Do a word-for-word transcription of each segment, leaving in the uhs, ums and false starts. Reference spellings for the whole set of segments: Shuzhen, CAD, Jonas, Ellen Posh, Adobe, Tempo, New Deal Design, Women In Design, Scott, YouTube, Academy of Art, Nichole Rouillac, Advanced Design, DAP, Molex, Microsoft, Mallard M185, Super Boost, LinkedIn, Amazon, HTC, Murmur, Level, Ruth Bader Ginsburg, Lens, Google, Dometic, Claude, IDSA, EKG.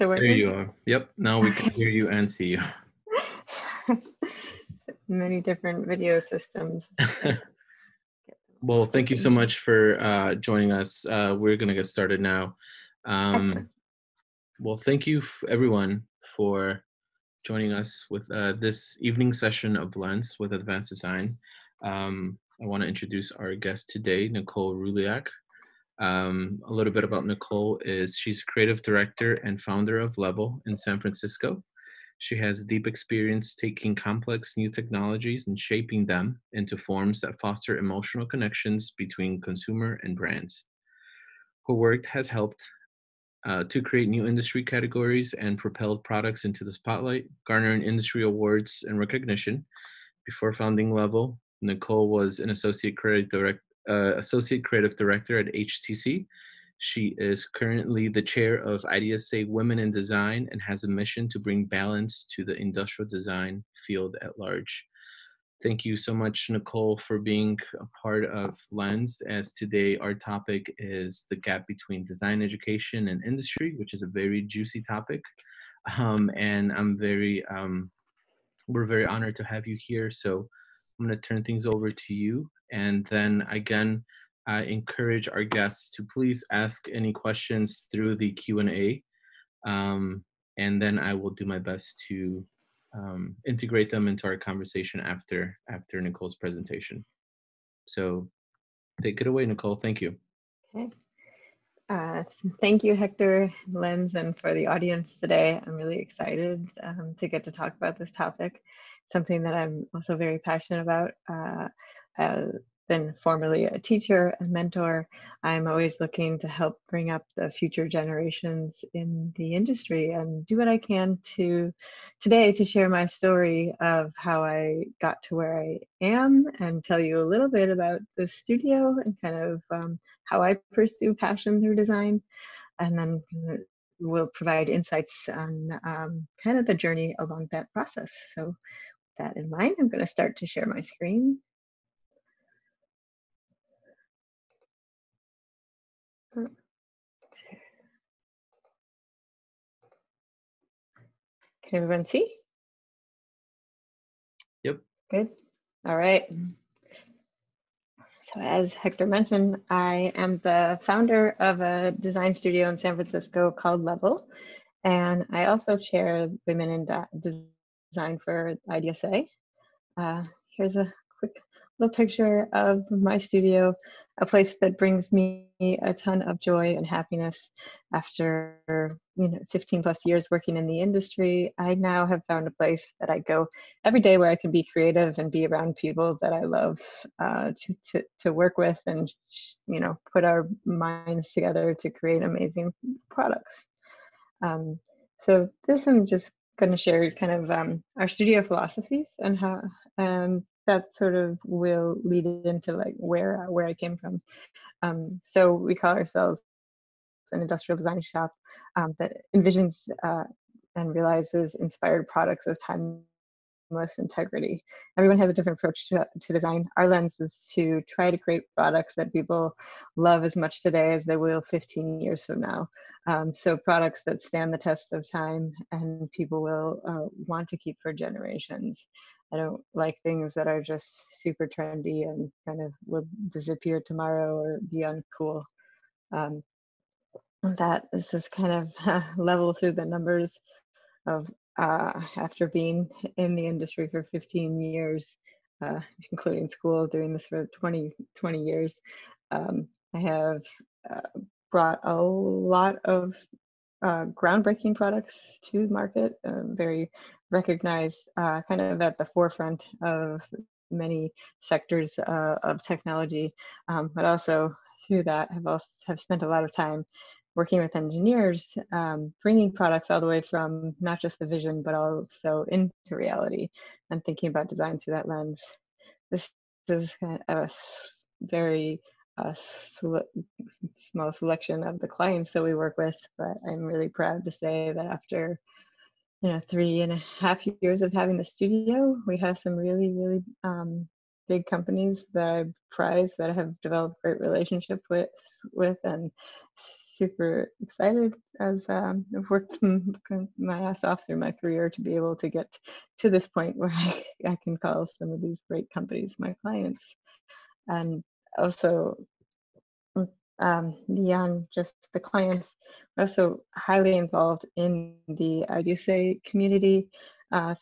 So we're there good. You are. Yep. Now we can hear you and see you. Many different video systems. Well, thank you so much for uh, joining us. Uh, we're going to get started now. Um, well, thank you everyone for joining us with uh, this evening session of Lens with Advanced Design. Um, I want to introduce our guest today, Nichole Rouillac. Um, a little bit about Nichole is she's creative director and founder of Level in San Francisco. She has deep experience taking complex new technologies and shaping them into forms that foster emotional connections between consumer and brands. Her work has helped uh, to create new industry categories and propelled products into the spotlight, garnering industry awards and recognition. Before founding Level, Nichole was an associate creative director Uh, Associate Creative Director at H T C. She is currently the chair of I D S A Women in Design and has a mission to bring balance to the industrial design field at large. Thank you so much, Nichole, for being a part of Lens, as today our topic is the gap between design education and industry, which is a very juicy topic. Um, and I'm very, um, we're very honored to have you here. So I'm going to turn things over to you. And then again, I encourage our guests to please ask any questions through the Q and A. Um, and then I will do my best to um, integrate them into our conversation after, after Nichole's presentation. So take it away, Nichole. Thank you. Okay. Uh, thank you, Hector, Lens, and for the audience today. I'm really excited um, to get to talk about this topic, something that I'm also very passionate about. Uh, I've been formerly a teacher, a mentor. I'm always looking to help bring up the future generations in the industry and do what I can to today to share my story of how I got to where I am and tell you a little bit about the studio and kind of um, how I pursue passion through design. And then we'll provide insights on um, kind of the journey along that process. So with that in mind, I'm going to start to share my screen. Can everyone see? Yep. Good. All right. So as Hector mentioned, I am the founder of a design studio in San Francisco called Level. And I also chair Women in Design for I D S A. Uh, here's a quick little picture of my studio, a place that brings me a ton of joy and happiness. After you know fifteen plus years working in the industry, I now have found a place that I go every day where I can be creative and be around people that I love uh, to, to, to work with and you know put our minds together to create amazing products. Um, so this I'm just going to share kind of um, our studio philosophies and how and that sort of will lead into like where where I came from. Um, so we call ourselves an industrial design shop um, that envisions uh, and realizes inspired products of timeless integrity. Everyone has a different approach to, to design. Our lens is to try to create products that people love as much today as they will fifteen years from now. Um, so products that stand the test of time and people will uh, want to keep for generations. I don't like things that are just super trendy and kind of will disappear tomorrow or be uncool. Um, that is just kind of uh, Level through the numbers of uh, after being in the industry for fifteen years, uh, including school, doing this for twenty years. Um, I have uh, brought a lot of Uh, groundbreaking products to market, uh, very recognized, uh, kind of at the forefront of many sectors uh, of technology, um, but also through that have also have spent a lot of time working with engineers, um, bringing products all the way from not just the vision, but also into reality and thinking about design through that lens. This is kind of a very a small selection of the clients that we work with, but I'm really proud to say that after you know three and a half years of having the studio, we have some really really um, big companies that I prize that I have developed great relationship with with and super excited as um, I've worked my ass off through my career to be able to get to this point where I, I can call some of these great companies my clients. And also um, beyond just the clients, I'm also highly involved in the I D S A community uh,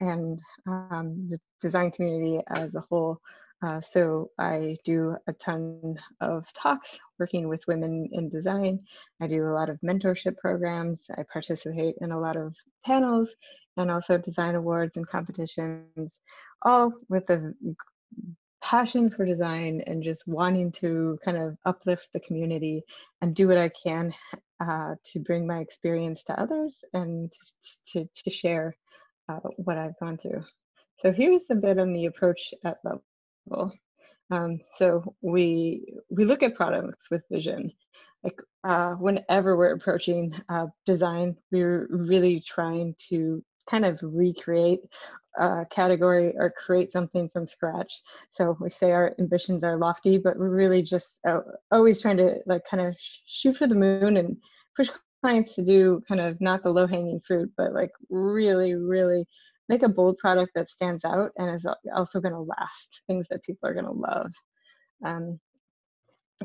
and um, the design community as a whole. Uh, so I do a ton of talks working with women in design. I do a lot of mentorship programs. I participate in a lot of panels and also design awards and competitions, all with a passion for design and just wanting to kind of uplift the community and do what I can uh, to bring my experience to others and to, to share uh, what I've gone through. So here's a bit on the approach at Level. Um, so we we look at products with vision. Like uh, whenever we're approaching uh, design, we're really trying to kind of recreate a category or create something from scratch. So we say our ambitions are lofty, but we're really just uh, always trying to like kind of shoot for the moon and push clients to do kind of not the low-hanging fruit, but like really, really make a bold product that stands out and is also going to last, things that people are going to love. Um,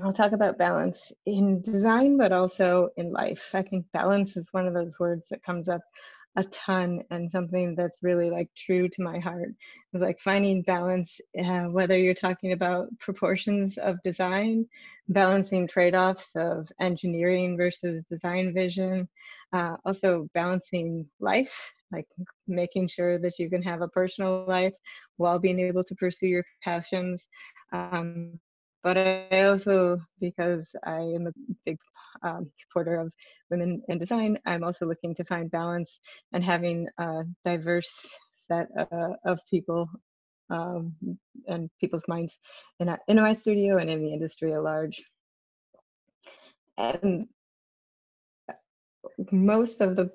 I'll talk about balance in design, but also in life. I think balance is one of those words that comes up a ton, and something that's really like true to my heart is like finding balance, uh, whether you're talking about proportions of design, balancing trade-offs of engineering versus design vision, uh, also balancing life, like making sure that you can have a personal life while being able to pursue your passions. Um, but I also, because I am a big um, supporter of women in design, I'm also looking to find balance and having a diverse set uh, of people um, and people's minds in, in my studio and in the industry at large. And most of the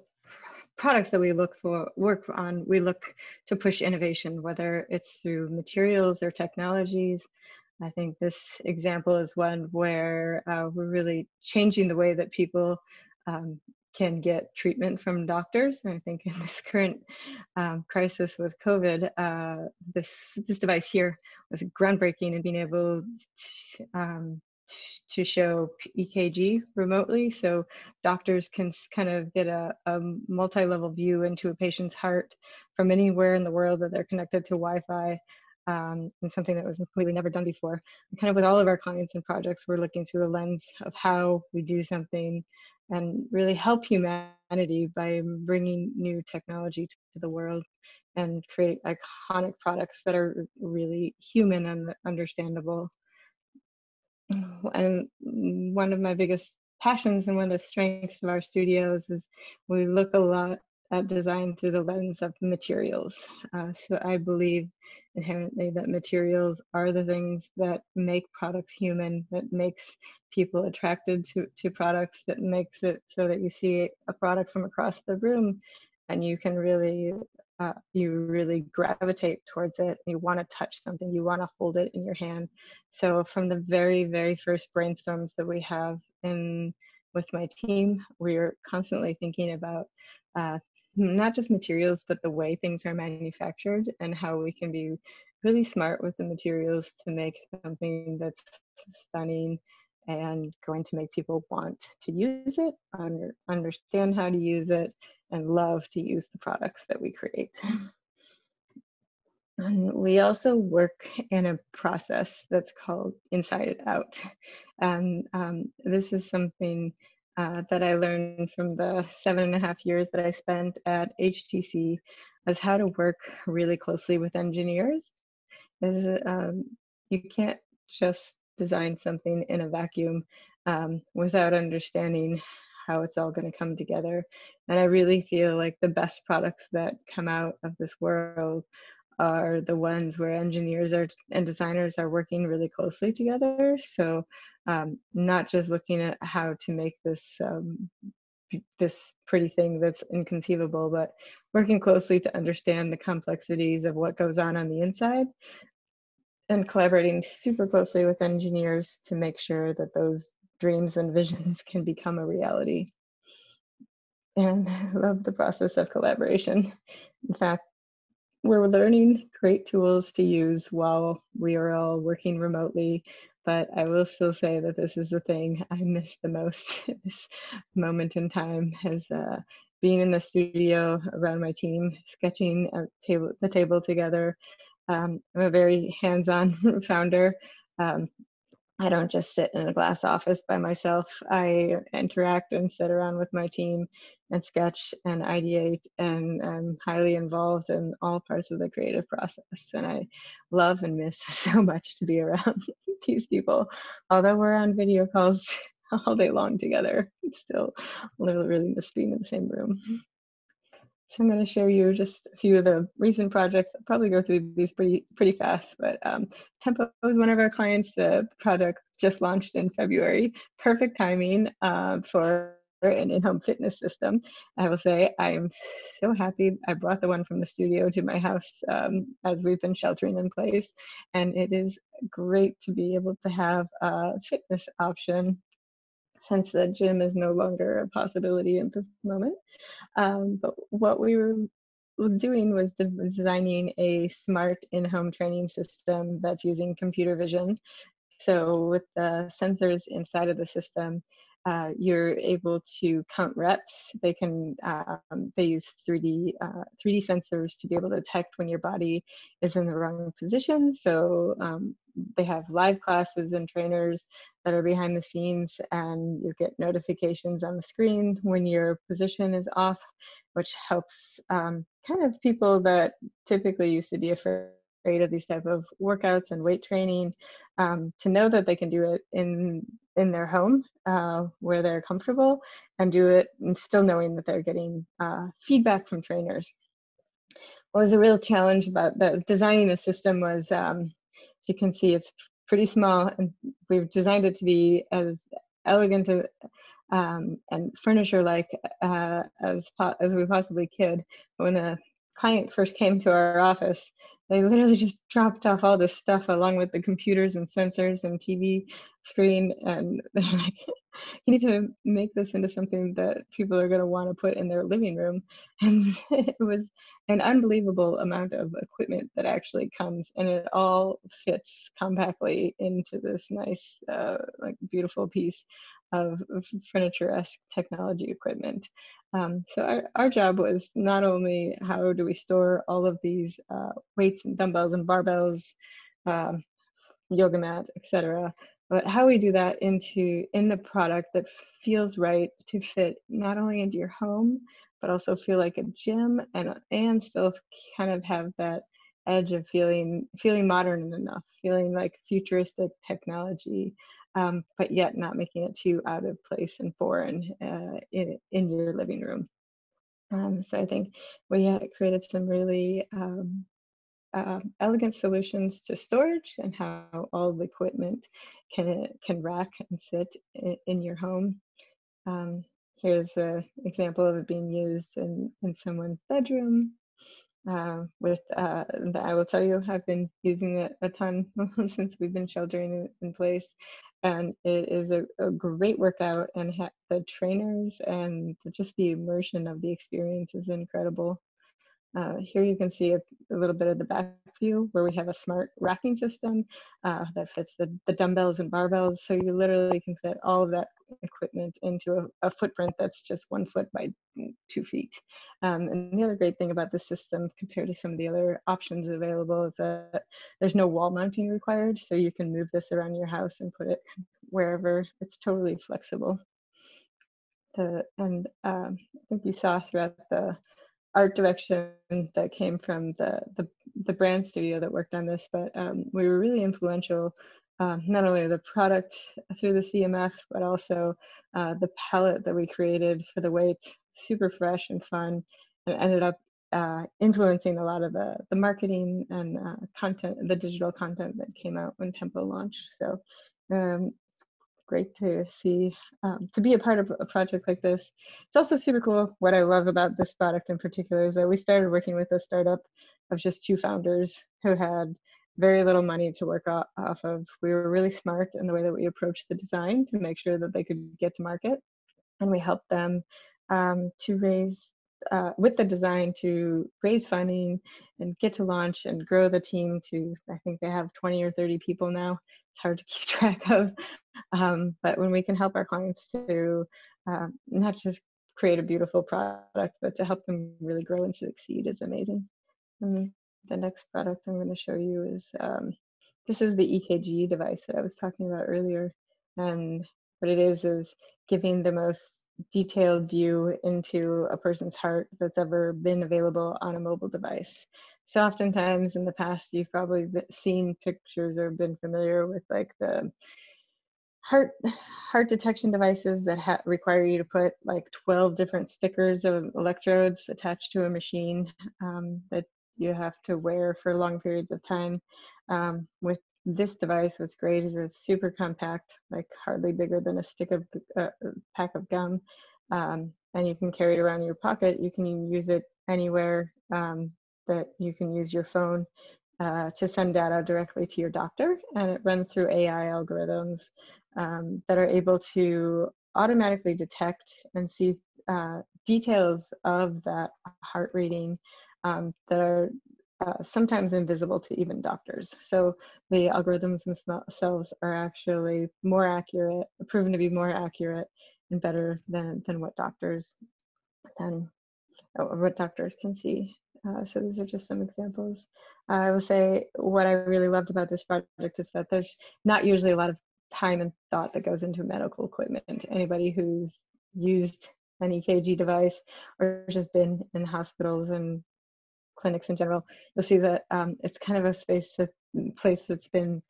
products that we look for, work on, we look to push innovation, whether it's through materials or technologies. I think this example is one where uh, we're really changing the way that people um, can get treatment from doctors. And I think in this current um, crisis with COVID, uh, this, this device here was groundbreaking in being able to, um, to show E K G remotely, so doctors can kind of get a, a multi-level view into a patient's heart from anywhere in the world that they're connected to Wi-Fi, um, and something that was completely never done before. And kind of with all of our clients and projects, we're looking through the lens of how we do something and really help humanity by bringing new technology to the world and create iconic products that are really human and understandable. And one of my biggest passions and one of the strengths of our studios is we look a lot at design through the lens of materials. Uh, so I believe inherently that materials are the things that make products human, that makes people attracted to, to products, that makes it so that you see a product from across the room and you can really, uh, you really gravitate towards it. You want to touch something, you want to hold it in your hand. So from the very, very first brainstorms that we have in with my team, we're constantly thinking about uh, not just materials, but the way things are manufactured and how we can be really smart with the materials to make something that's stunning and going to make people want to use it, under, understand how to use it, and love to use the products that we create. And we also work in a process that's called inside out. And um, this is something uh, that I learned from the seven and a half years that I spent at H T C, as how to work really closely with engineers. Is um, you can't just design something in a vacuum um, without understanding how it's all going to come together. And I really feel like the best products that come out of this world are the ones where engineers are and designers are working really closely together. So um, not just looking at how to make this um, this pretty thing that's inconceivable, but working closely to understand the complexities of what goes on on the inside, and collaborating super closely with engineers to make sure that those dreams and visions can become a reality. And I love the process of collaboration. In fact, we're learning great tools to use while we are all working remotely, but I will still say that this is the thing I miss the most at this moment in time, as uh, being in the studio around my team, sketching at table, the table together. Um, I'm a very hands-on founder. Um, I don't just sit in a glass office by myself. I interact and sit around with my team and sketch and ideate, and I'm highly involved in all parts of the creative process. And I love and miss so much to be around these people. Although we're on video calls all day long together, still really, really miss being in the same room. So I'm going to show you just a few of the recent projects. I'll probably go through these pretty pretty fast, but um, Tempo is one of our clients. The product just launched in February. Perfect timing uh, for an in-home fitness system. I will say I'm so happy I brought the one from the studio to my house um, as we've been sheltering in place, and it is great to be able to have a fitness option since the gym is no longer a possibility at this moment. Um, but what we were doing was de designing a smart in-home training system that's using computer vision. So with the sensors inside of the system, uh, you're able to count reps. They can um, they use three D sensors to be able to detect when your body is in the wrong position. So um, they have live classes and trainers that are behind the scenes, and you get notifications on the screen when your position is off, which helps um, kind of people that typically used to be afraid of these type of workouts and weight training um, to know that they can do it in in their home uh, where they're comfortable, and do it and still knowing that they're getting uh, feedback from trainers. What was a real challenge about the, designing the system was, um, as you can see, it's pretty small, and we've designed it to be as elegant and, um, and furniture-like uh, as, po as we possibly could. But when the client first came to our office, they literally just dropped off all this stuff along with the computers and sensors and T V screen, and they're like, you need to make this into something that people are going to want to put in their living room. And it was an unbelievable amount of equipment that actually comes, and it all fits compactly into this nice, uh, like beautiful piece of furniture-esque technology equipment. Um, so our, our job was not only how do we store all of these uh, weights and dumbbells and barbells, uh, yoga mat, et cetera, but how we do that into in the product that feels right to fit not only into your home, but also feel like a gym, and and still kind of have that edge of feeling feeling modern enough, feeling like futuristic technology, um, but yet not making it too out of place and foreign uh, in in your living room. Um, so I think we uh, created some really um, Uh, elegant solutions to storage and how all the equipment can can rack and sit in, in your home. Um, here's an example of it being used in, in someone's bedroom. Uh, with uh, the, I will tell you, I've been using it a ton since we've been sheltering in, in place, and it is a, a great workout, and ha the trainers and just the immersion of the experience is incredible. Uh, here you can see a, a little bit of the back view where we have a smart racking system uh, that fits the, the dumbbells and barbells. So you literally can fit all of that equipment into a, a footprint that's just one foot by two feet. Um, and the other great thing about this system compared to some of the other options available is that there's no wall mounting required. So you can move this around your house and put it wherever. It's totally flexible. The, and um, I think you saw throughout the art direction that came from the, the, the brand studio that worked on this, but um, we were really influential, uh, not only the product through the C M F, but also uh, the palette that we created for the weights, super fresh and fun, and ended up uh, influencing a lot of the, the marketing and uh, content, the digital content that came out when Tempo launched. So um, great to see, um, to be a part of a project like this. It's also super cool. What I love about this product in particular is that we started working with a startup of just two founders who had very little money to work off of. We were really smart in the way that we approached the design to make sure that they could get to market. And we helped them um, to raise, uh, with the design, to raise funding and get to launch and grow the team to, I think they have twenty or thirty people now. It's hard to keep track of. Um, but when we can help our clients to uh, not just create a beautiful product, but to help them really grow and succeed is amazing. And the next product I'm going to show you is, um, this is the E K G device that I was talking about earlier. And what it is is giving the most detailed view into a person's heart that's ever been available on a mobile device. So oftentimes in the past, you've probably seen pictures or been familiar with like the heart heart detection devices that ha require you to put like twelve different stickers of electrodes attached to a machine um, that you have to wear for long periods of time. Um, with this device, what's great is it's super compact, like hardly bigger than a stick of uh, pack of gum, um, and you can carry it around in your pocket. You can use it anywhere um, that you can use your phone uh, to send data directly to your doctor, and it runs through A I algorithms um, that are able to automatically detect and see uh, details of that heart reading Um, that are uh, sometimes invisible to even doctors. So the algorithms themselves are actually more accurate, proven to be more accurate and better than than what doctors than or what doctors can see. Uh, so these are just some examples. Uh, I will say what I really loved about this project is that there's not usually a lot of time and thought that goes into medical equipment. Anybody who's used an E K G device or just been in hospitals and clinics in general, you'll see that um, it's kind of a space that place that's been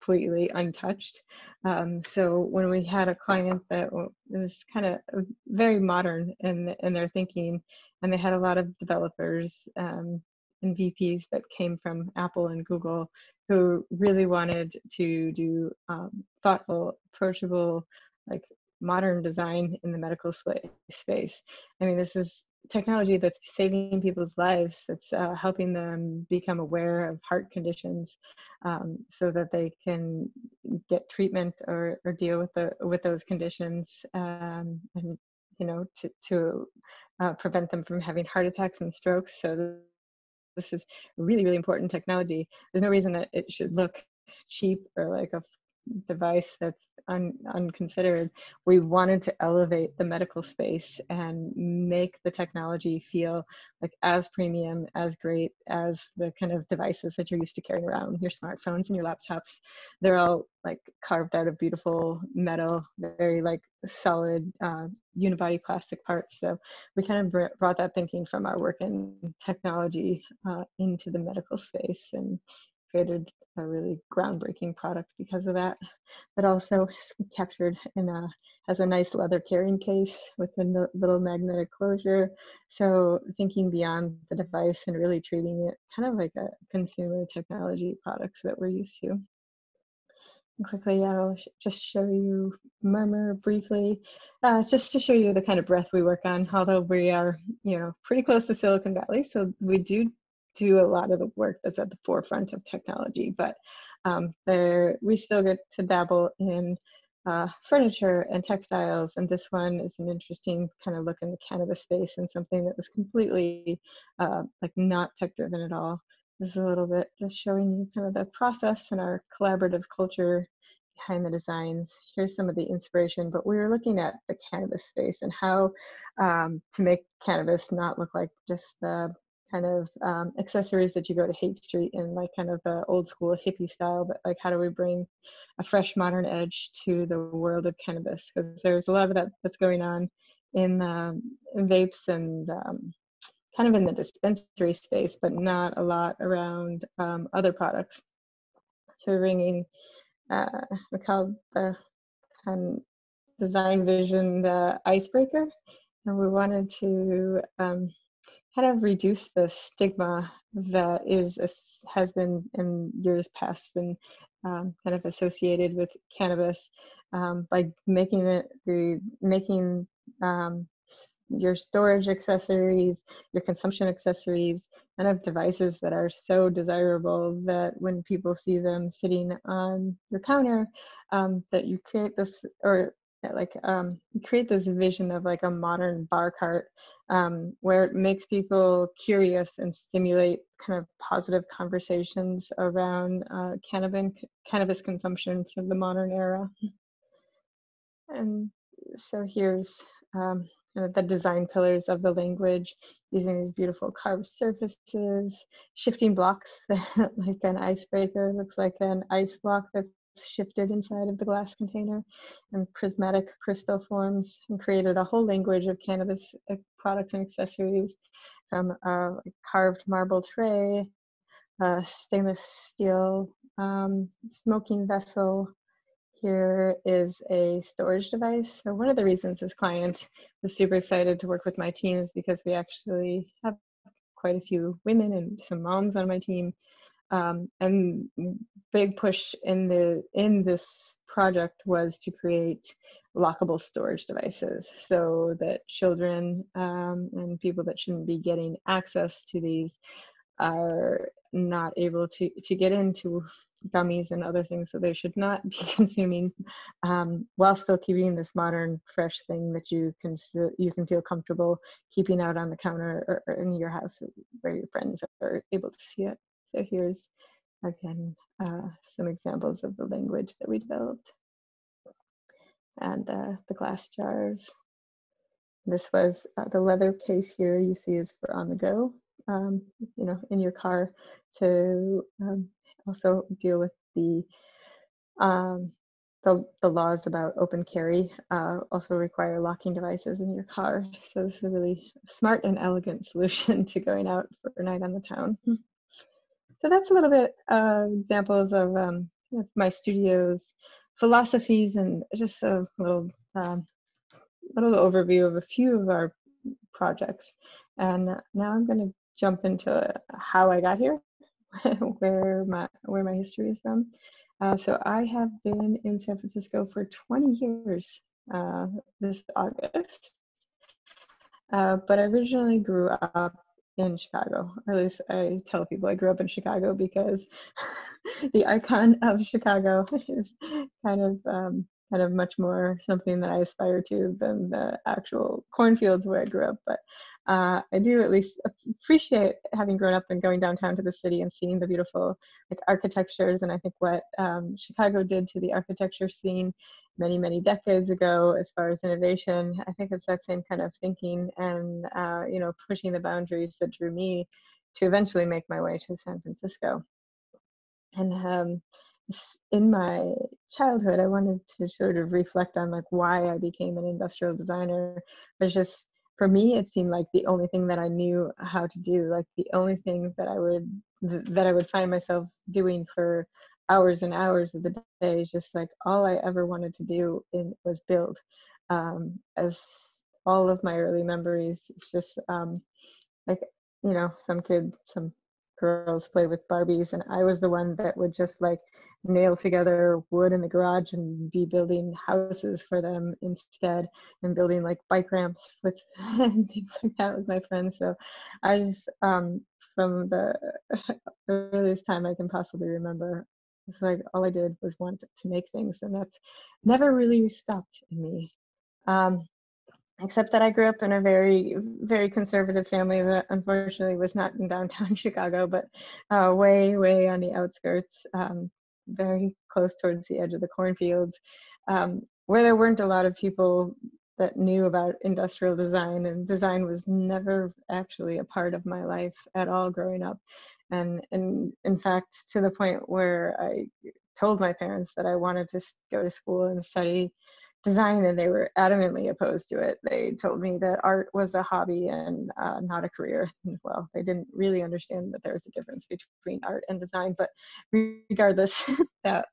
completely untouched. Um, so when we had a client that was kind of very modern in in their thinking, and they had a lot of developers um, and V Ps that came from Apple and Google, who really wanted to do um, thoughtful, approachable, like modern design in the medical space. I mean, this is technology that's saving people's lives, that's uh, helping them become aware of heart conditions um, so that they can get treatment or, or deal with the with those conditions um, and you know to, to uh, prevent them from having heart attacks and strokes. So this is really, really important technology. There's no reason that it should look cheap or like a device that's un unconsidered. We wanted to elevate the medical space and make the technology feel like as premium, as great as the kind of devices that you're used to carrying around, your smartphones and your laptops. They're all like carved out of beautiful metal, very like solid uh, unibody plastic parts. So we kind of br brought that thinking from our work in technology uh, into the medical space and created a really groundbreaking product because of that. That also is captured in a, has a nice leather carrying case with a little magnetic closure. So thinking beyond the device and really treating it kind of like a consumer technology products that we're used to. And quickly, I'll sh just show you Murmur briefly, uh, just to show you the kind of breadth we work on. Although we are, you know, pretty close to Silicon Valley, so we do do a lot of the work that's at the forefront of technology, but um, there we still get to dabble in uh, furniture and textiles, and this one is an interesting kind of look in the cannabis space and something that was completely uh, like not tech driven at all. This is a little bit just showing you kind of the process and our collaborative culture behind the designs. Here's some of the inspiration, but we were looking at the cannabis space and how um, to make cannabis not look like just the kind of um, accessories that you go to Haight Street in, like kind of the old school hippie style, but like how do we bring a fresh modern edge to the world of cannabis? Because there's a lot of that that's going on in um, vapes and um, kind of in the dispensary space, but not a lot around um, other products. So we're bringing, uh, we call the um, design vision the icebreaker, and we wanted to um, kind of reduce the stigma that is has been in years past and um, kind of associated with cannabis um, by making it the making um, your storage accessories, your consumption accessories, and of devices that are so desirable that when people see them sitting on your counter, um, that you create this, or like um, create this vision of like a modern bar cart, um, where it makes people curious and stimulate kind of positive conversations around uh, cannabis, cannabis consumption for the modern era. And so here's um, the design pillars of the language, using these beautiful carved surfaces, shifting blocks that, like an icebreaker, looks like an ice block that's shifted inside of the glass container, and prismatic crystal forms, and created a whole language of cannabis products and accessories from a carved marble tray, a stainless steel um, smoking vessel. Here is a storage device. So one of the reasons this client was super excited to work with my team is because we actually have quite a few women and some moms on my team. Um, and big push in the in this project was to create lockable storage devices so that children um, and people that shouldn't be getting access to these are not able to, to get into gummies and other things that they should not be consuming, um, while still keeping this modern, fresh thing that you can you can feel comfortable keeping out on the counter or, or in your house where your friends are able to see it. So here's again uh, some examples of the language that we developed, and uh, the glass jars. This was uh, the leather case here. You see, is for on the go, um, you know, in your car to. Um, Also deal with the, um, the the laws about open carry, uh, also require locking devices in your car. So this is a really smart and elegant solution to going out for a night on the town. So that's a little bit uh, examples of um, my studio's philosophies, and just a little um, little overview of a few of our projects. And now I'm going to jump into how I got here. where my where my history is from. Uh, so I have been in San Francisco for twenty years uh, this August, uh, but I originally grew up in Chicago, or at least I tell people I grew up in Chicago because the icon of Chicago is kind of um, kind of much more something that I aspire to than the actual cornfields where I grew up. But uh, I do at least appreciate having grown up and going downtown to the city and seeing the beautiful like architectures. And I think what um, Chicago did to the architecture scene many, many decades ago, as far as innovation, I think it's that same kind of thinking and, uh, you know, pushing the boundaries that drew me to eventually make my way to San Francisco. And, um, in my childhood, I wanted to sort of reflect on like why I became an industrial designer. It was just, for me, it seemed like the only thing that I knew how to do, like the only thing that I would that I would find myself doing for hours and hours of the day. Is just like all I ever wanted to do in, was build. Um, as all of my early memories, it's just um, like you know, some kid, some girls play with Barbies, and I was the one that would just like nail together wood in the garage and be building houses for them instead, and building like bike ramps with and things like that with my friends. So I just um from the earliest time I can possibly remember, it's like all I did was want to make things, and that's never really stopped in me, um except that I grew up in a very, very conservative family that unfortunately was not in downtown Chicago, but uh, way, way on the outskirts, um, very close towards the edge of the cornfields, um, where there weren't a lot of people that knew about industrial design, and design was never actually a part of my life at all growing up. And, and in fact, to the point where I told my parents that I wanted to go to school and study design, and they were adamantly opposed to it. They told me that art was a hobby and uh, not a career. Well, they didn't really understand that there was a difference between art and design, but regardless, that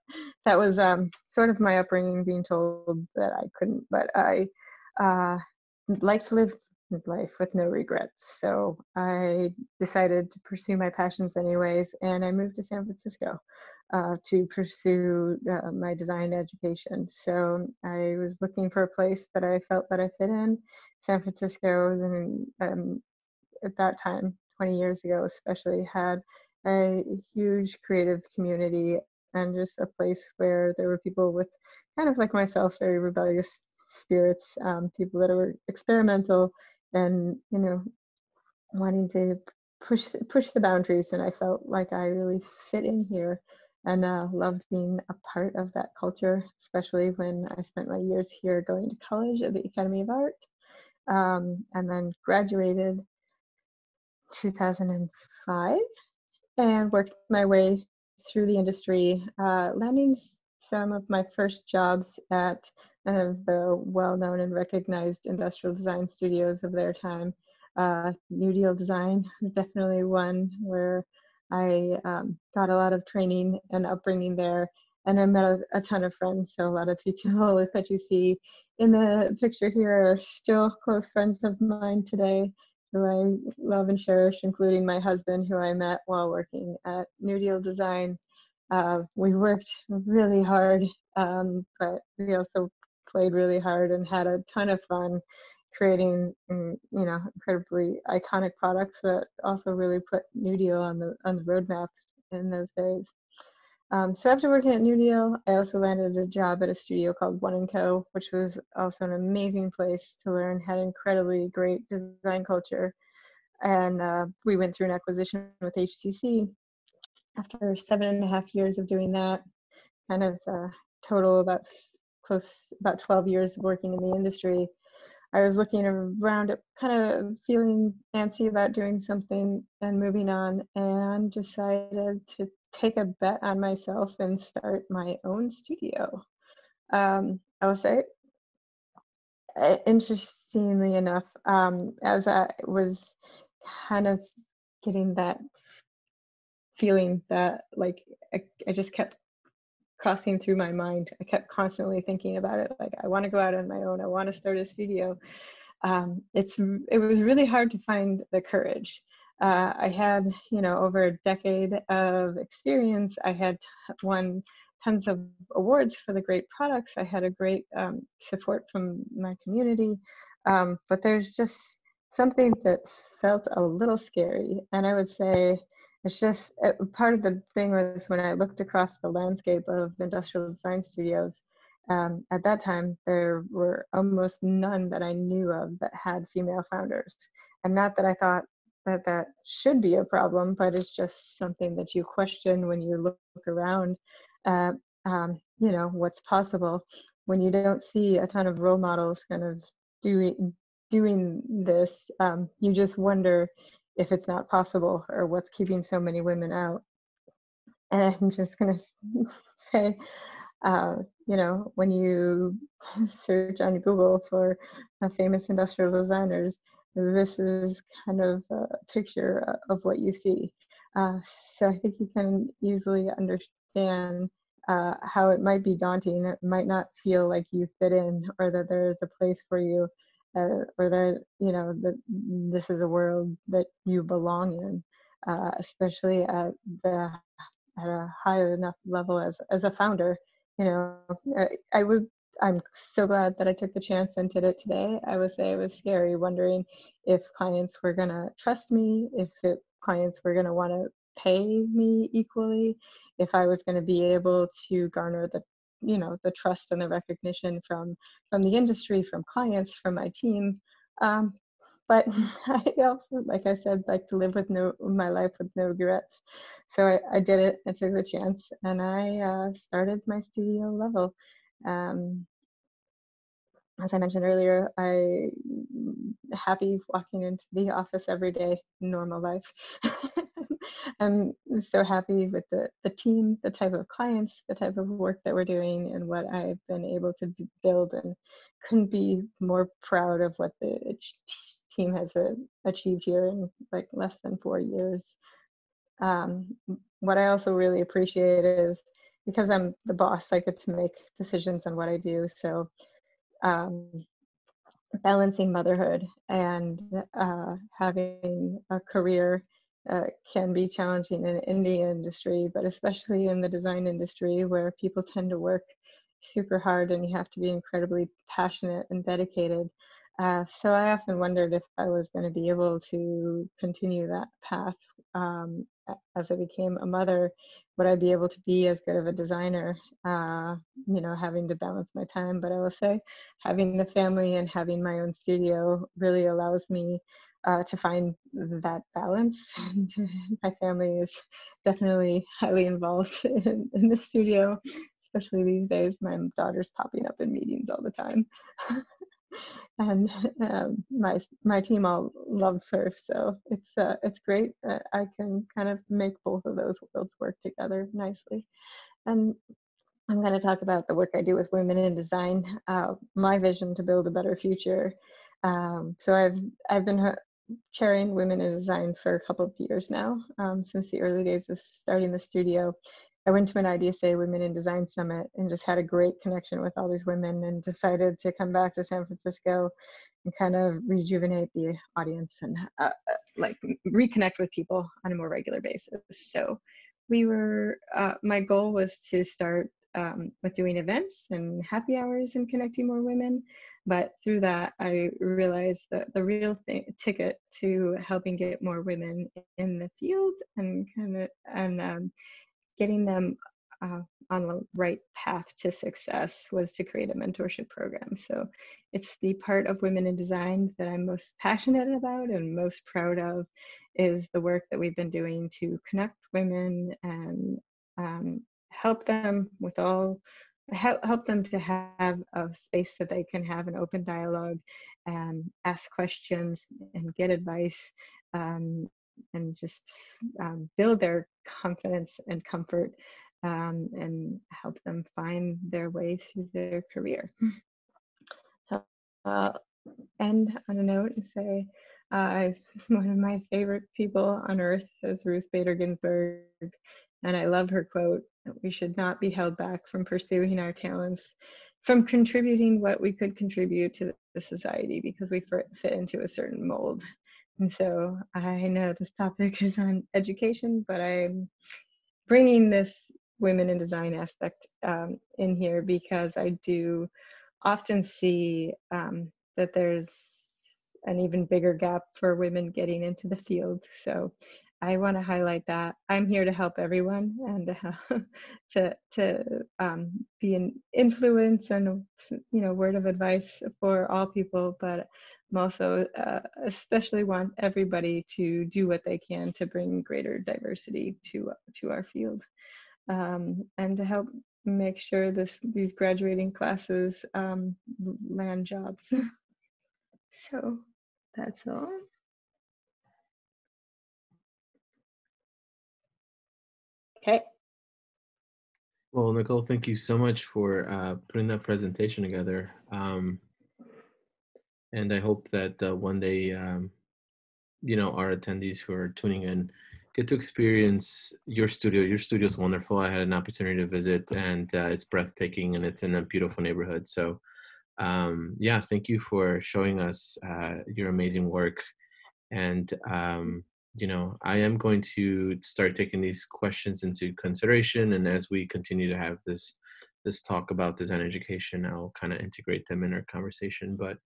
that was um, sort of my upbringing, being told that I couldn't, but I uh, like to live midlife with no regrets. So I decided to pursue my passions anyways, and I moved to San Francisco uh, to pursue uh, my design education. So I was looking for a place that I felt that I fit in. San Francisco was in, um, at that time, twenty years ago especially, had a huge creative community and just a place where there were people with kind of like myself, very rebellious spirits, um, people that were experimental and, you know, wanting to push push the boundaries. And I felt like I really fit in here and uh, loved being a part of that culture, especially when I spent my years here going to college at the Academy of Art, um, and then graduated two thousand five and worked my way through the industry, uh, landing some of my first jobs at one of the well-known and recognized industrial design studios of their time. Uh, New Deal Design was definitely one where I um, got a lot of training and upbringing there, and I met a, a ton of friends. So a lot of people that you see in the picture here are still close friends of mine today, who I love and cherish, including my husband, who I met while working at New Deal Design. Uh, we worked really hard, um, but we also played really hard and had a ton of fun creating, you know, incredibly iconic products that also really put New Deal on the on the roadmap in those days. Um, so after working at New Deal, I also landed a job at a studio called One and Co, which was also an amazing place to learn, had incredibly great design culture. And uh, we went through an acquisition with H T C. After seven and a half years of doing that, kind of uh, total about close about twelve years of working in the industry, I was looking around, kind of feeling antsy about doing something and moving on, and decided to take a bet on myself and start my own studio. Um, I will say, interestingly enough, um, as I was kind of getting that feeling that, like, I, I just kept crossing through my mind. I kept constantly thinking about it. Like, I want to go out on my own. I want to start a studio. Um, it's it was really hard to find the courage. Uh, I had, you know, over a decade of experience. I had won tons of awards for the great products. I had a great um, support from my community. Um, but there's just something that felt a little scary. And I would say, it's just part of the thing was when I looked across the landscape of industrial design studios, um, at that time, there were almost none that I knew of that had female founders. And not that I thought that that should be a problem, but it's just something that you question when you look around, uh, um, you know, what's possible when you don't see a ton of role models kind of doing, doing this. Um, you just wonder if it's not possible, or what's keeping so many women out. And I'm just gonna say, uh, you know, when you search on Google for uh, famous industrial designers, this is kind of a picture of what you see. Uh, so I think you can easily understand uh, how it might be daunting. It might not feel like you fit in, or that there is a place for you, Uh, or that, you know, that this is a world that you belong in, uh, especially at the at a high enough level as as a founder. You know, I, I would I'm so glad that I took the chance and did it today. I would say it was scary, wondering if clients were gonna trust me, if it, clients were gonna want to pay me equally, if I was gonna be able to garner the you know, the trust and the recognition from, from the industry, from clients, from my team. Um, but I also, like I said, like to live with no, my life with no regrets. So I, I did it, I took the chance, and I uh, started my studio Level. Um, as I mentioned earlier, I'm happy walking into the office every day, normal life. I'm so happy with the, the team, the type of clients, the type of work that we're doing, and what I've been able to build, and couldn't be more proud of what the team has uh, achieved here in like less than four years. Um, what I also really appreciate is, because I'm the boss, I get to make decisions on what I do. So um, balancing motherhood and uh, having a career uh, can be challenging in, in the industry, but especially in the design industry where people tend to work super hard and you have to be incredibly passionate and dedicated. Uh, so I often wondered if I was going to be able to continue that path um, as I became a mother. Would I be able to be as good of a designer, uh, you know, having to balance my time? But I will say having the family and having my own studio really allows me uh, to find that balance. And my family is definitely highly involved in, in the studio, especially these days. My daughter's popping up in meetings all the time. And um, my my team all loves her, so it's uh, it's great that I can kind of make both of those worlds work together nicely. And I'm going to talk about the work I do with women in design, uh, my vision to build a better future. Um, so I've I've been chairing women in design for a couple of years now, um, since the early days of starting the studio. I went to an I D S A Women in Design Summit and just had a great connection with all these women and decided to come back to San Francisco and kind of rejuvenate the audience and uh, like reconnect with people on a more regular basis. So we were, uh, my goal was to start um, with doing events and happy hours and connecting more women. But through that, I realized that the real thing, ticket to helping get more women in the field and kind of, and, um, getting them uh, on the right path to success was to create a mentorship program. So it's the part of Women in Design that I'm most passionate about and most proud of, is the work that we've been doing to connect women and um, help them with all, help, help them to have a space that they can have an open dialogue and ask questions and get advice. Um, and just um, build their confidence and comfort um, and help them find their way through their career. So I'll end on a note and say uh, one of my favorite people on earth is Ruth Bader Ginsburg, and I love her quote that we should not be held back from pursuing our talents, from contributing what we could contribute to the society because we fit into a certain mold. And so I know this topic is on education, but I'm bringing this women in design aspect um, in here because I do often see um, that there's an even bigger gap for women getting into the field. So I want to highlight that. I'm here to help everyone and to help, to, to um, be an influence and, you know, word of advice for all people, but I'm also uh, especially want everybody to do what they can to bring greater diversity to, to our field um, and to help make sure this, these graduating classes um, land jobs. So that's all. Okay. Well, Nichole, thank you so much for uh, putting that presentation together. Um, And I hope that uh, one day, um, you know, our attendees who are tuning in get to experience your studio. Your studio is wonderful. I had an opportunity to visit, and uh, it's breathtaking, and it's in a beautiful neighborhood. So, um, yeah, thank you for showing us uh, your amazing work. And, um, you know, I am going to start taking these questions into consideration. And as we continue to have this this talk about design education, I'll kind of integrate them in our conversation. But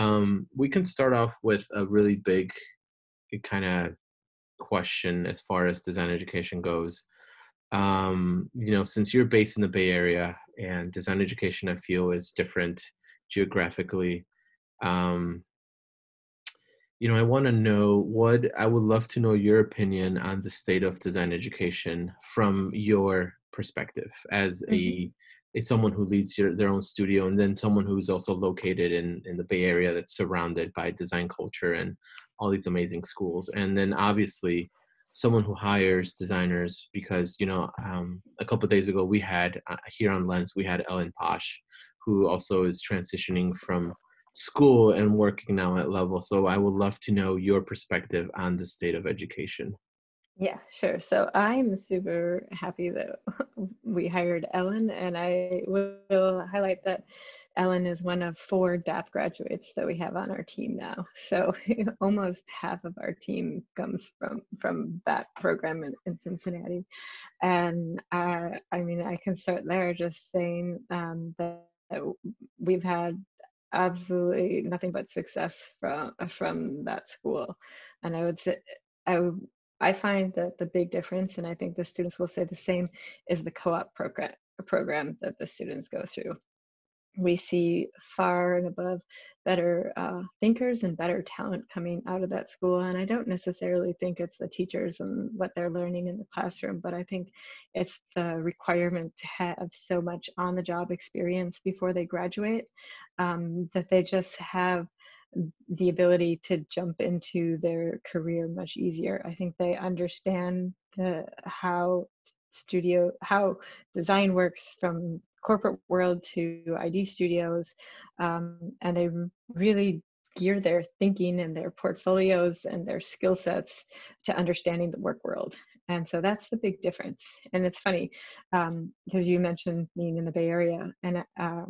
um, we can start off with a really big kind of question as far as design education goes. Um, you know, since you're based in the Bay Area and design education, I feel, is different geographically. Um, you know, I want to know what, I would love to know your opinion on the state of design education from your perspective as a mm-hmm. It's someone who leads your, their own studio, and then someone who's also located in, in the Bay Area that's surrounded by design culture and all these amazing schools. And then obviously someone who hires designers because, you know, um, a couple of days ago we had uh, here on Lens, we had Ellen Posh, who also is transitioning from school and working now at Level. So I would love to know your perspective on the state of education. Yeah, sure. So I'm super happy that we hired Ellen, and I will highlight that Ellen is one of four D A P graduates that we have on our team now. So almost half of our team comes from, from that program in, in Cincinnati. And uh, I mean, I can start there just saying um, that we've had absolutely nothing but success from, from that school. And I would say, I would, I find that the big difference, and I think the students will say the same, is the co-op program, program that the students go through. We see far and above better uh, thinkers and better talent coming out of that school. And I don't necessarily think it's the teachers and what they're learning in the classroom, but I think it's the requirement to have so much on-the-job experience before they graduate, um, that they just have the ability to jump into their career much easier. I think they understand the, how studio, how design works from corporate world to I D studios, um, and they really gear their thinking and their portfolios and their skill sets to understanding the work world. And so that's the big difference. And it's funny, um, because you mentioned being in the Bay Area, and uh,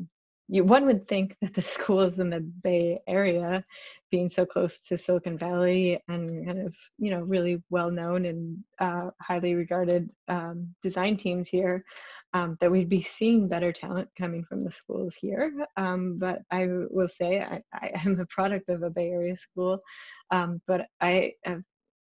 you, one would think that the schools in the Bay Area, being so close to Silicon Valley and kind of, you know, really well-known and uh, highly regarded um, design teams here, um, that we'd be seeing better talent coming from the schools here. Um, but I will say I, I am a product of a Bay Area school, um, but I have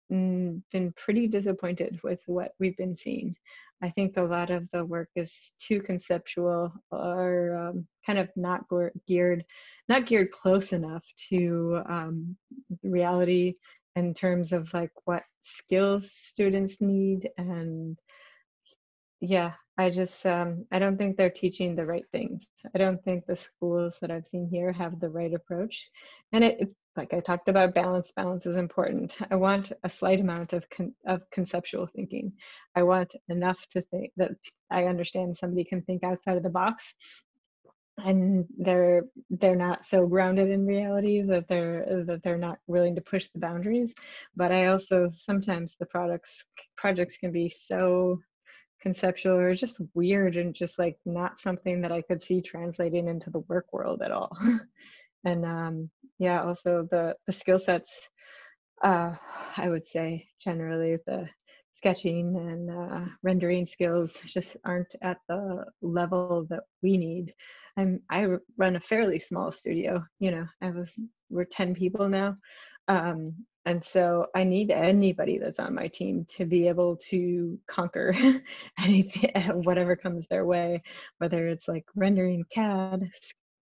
been pretty disappointed with what we've been seeing. I think a lot of the work is too conceptual, or um, kind of not geared, not geared close enough to um, reality in terms of like what skills students need. And yeah, I just, um, I don't think they're teaching the right things. I don't think the schools that I've seen here have the right approach. And it, it like I talked about, balance, balance is important. I want a slight amount of con of conceptual thinking. I want enough to think that I understand somebody can think outside of the box, and they're they're not so grounded in reality that they're that they're not willing to push the boundaries. But I also sometimes the products projects can be so conceptual or just weird and just like not something that I could see translating into the work world at all. And um, yeah, also the, the skill sets, uh, I would say generally the sketching and uh, rendering skills just aren't at the level that we need. I'm, I run a fairly small studio, you know, I was, we're ten people now. Um, and so I need anybody that's on my team to be able to conquer anything, whatever comes their way, whether it's like rendering C A D,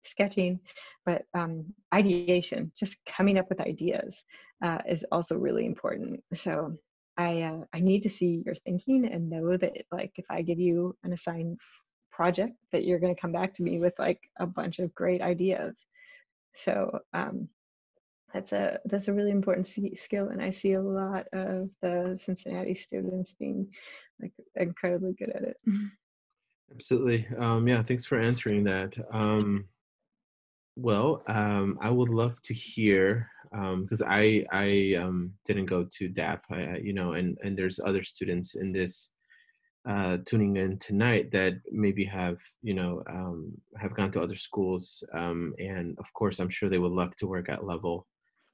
sketching, but um, ideation, just coming up with ideas uh, is also really important. So I, uh, I need to see your thinking and know that like if I give you an assigned project that you're going to come back to me with like a bunch of great ideas. So um, that's, a, that's a really important skill, and I see a lot of the Cincinnati students being like incredibly good at it. Absolutely. Um, yeah, thanks for answering that. Um, Well, um, I would love to hear, because um, I I um, didn't go to D A P, I, you know, and, and there's other students in this uh, tuning in tonight that maybe have, you know, um, have gone to other schools. Um, and of course, I'm sure they would love to work at Level.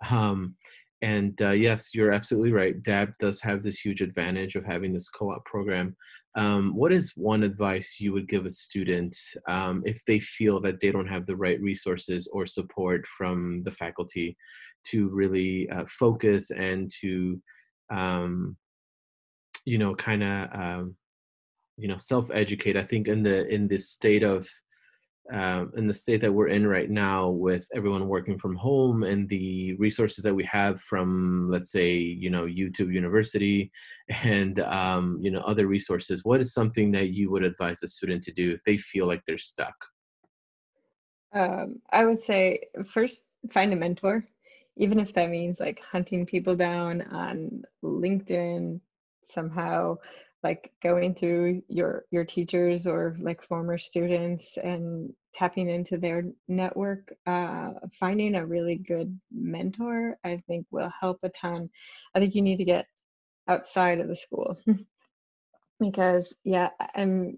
Um, and uh, yes, you're absolutely right. D A P does have this huge advantage of having this co-op program. Um, what is one advice you would give a student um, if they feel that they don't have the right resources or support from the faculty to really uh, focus and to, um, you know, kind of, um, you know, self-educate? I think in the in this state of um, in the state that we're in right now, with everyone working from home and the resources that we have from, let's say, you know, YouTube University and, um, you know, other resources, what is something that you would advise a student to do if they feel like they're stuck? Um, I would say first, find a mentor, even if that means like hunting people down on LinkedIn somehow, like going through your your teachers or like former students and tapping into their network. Uh, finding a really good mentor, I think, will help a ton. I think you need to get outside of the school because yeah, I'm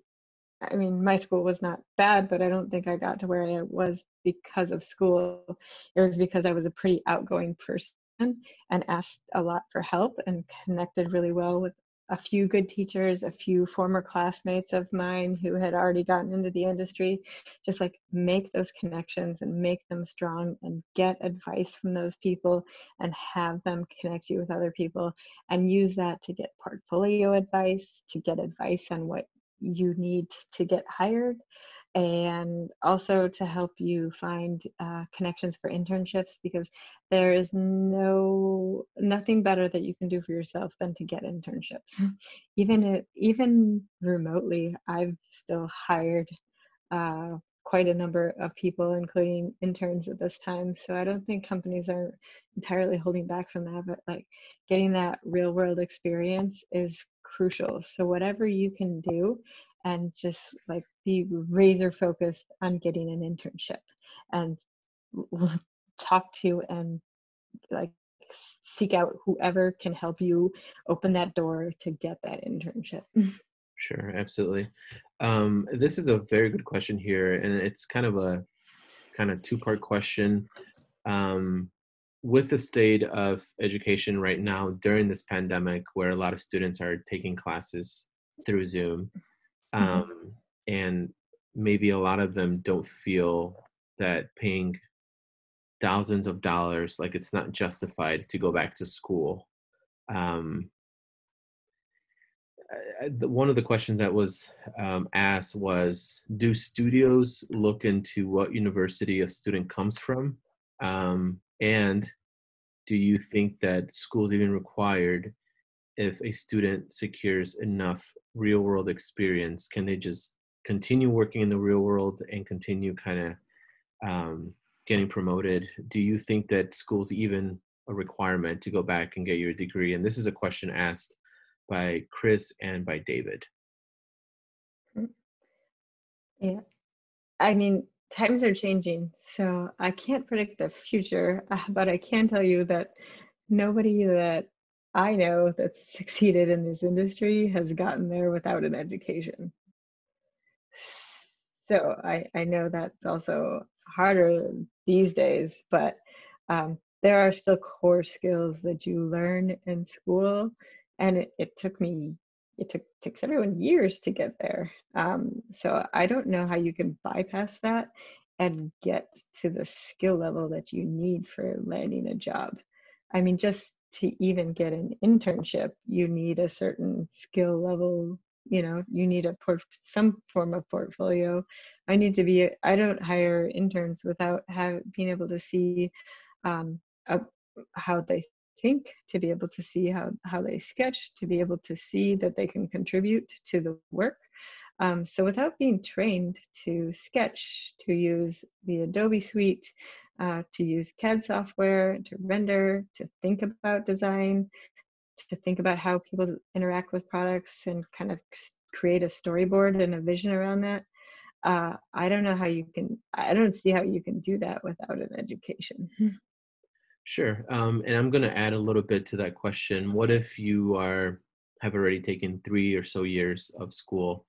I mean, my school was not bad, but I don't think I got to where I was because of school. It was because I was a pretty outgoing person and asked a lot for help and connected really well with a few good teachers, a few former classmates of mine who had already gotten into the industry. Just like make those connections and make them strong and get advice from those people and have them connect you with other people and use that to get portfolio advice, to get advice on what you need to get hired, and also to help you find uh, connections for internships, because there is no nothing better that you can do for yourself than to get internships. even it, even remotely, I've still hired uh, quite a number of people, including interns at this time. So I don't think companies are entirely holding back from that, but like getting that real world experience is crucial. So whatever you can do, and just like be razor focused on getting an internship, and talk to and like seek out whoever can help you open that door to get that internship. Sure, absolutely. Um, this is a very good question here, and it's kind of a kind of two-part question. Um, with the state of education right now during this pandemic, where a lot of students are taking classes through Zoom, um, and maybe a lot of them don't feel that paying thousands of dollars, like it's not justified to go back to school. Um, one of the questions that was um, asked was, do studios look into what university a student comes from? Um, and do you think that school is even required? If a student secures enough real world experience, can they just continue working in the real world and continue kind of um, getting promoted? Do you think that school's even a requirement to go back and get your degree? And this is a question asked by Chris and by David. Yeah, I mean, times are changing, so I can't predict the future, but I can tell you that nobody that I know that succeeded in this industry has gotten there without an education. So I, I know that's also harder these days, but um, there are still core skills that you learn in school. And it, it took me, it took, takes everyone years to get there. Um, so I don't know how you can bypass that and get to the skill level that you need for landing a job. I mean, just to even get an internship, you need a certain skill level, you know, you need a port some form of portfolio. I need to be, I don't hire interns without have, being able to see um, a, how they think, to be able to see how, how they sketch, to be able to see that they can contribute to the work. Um, so without being trained to sketch, to use the Adobe suite, Uh, to use C A D software, to render, to think about design, to think about how people interact with products and kind of create a storyboard and a vision around that. Uh, I don't know how you can, I don't see how you can do that without an education. Sure, um, and I'm gonna add a little bit to that question. What if you are, have already taken three or so years of school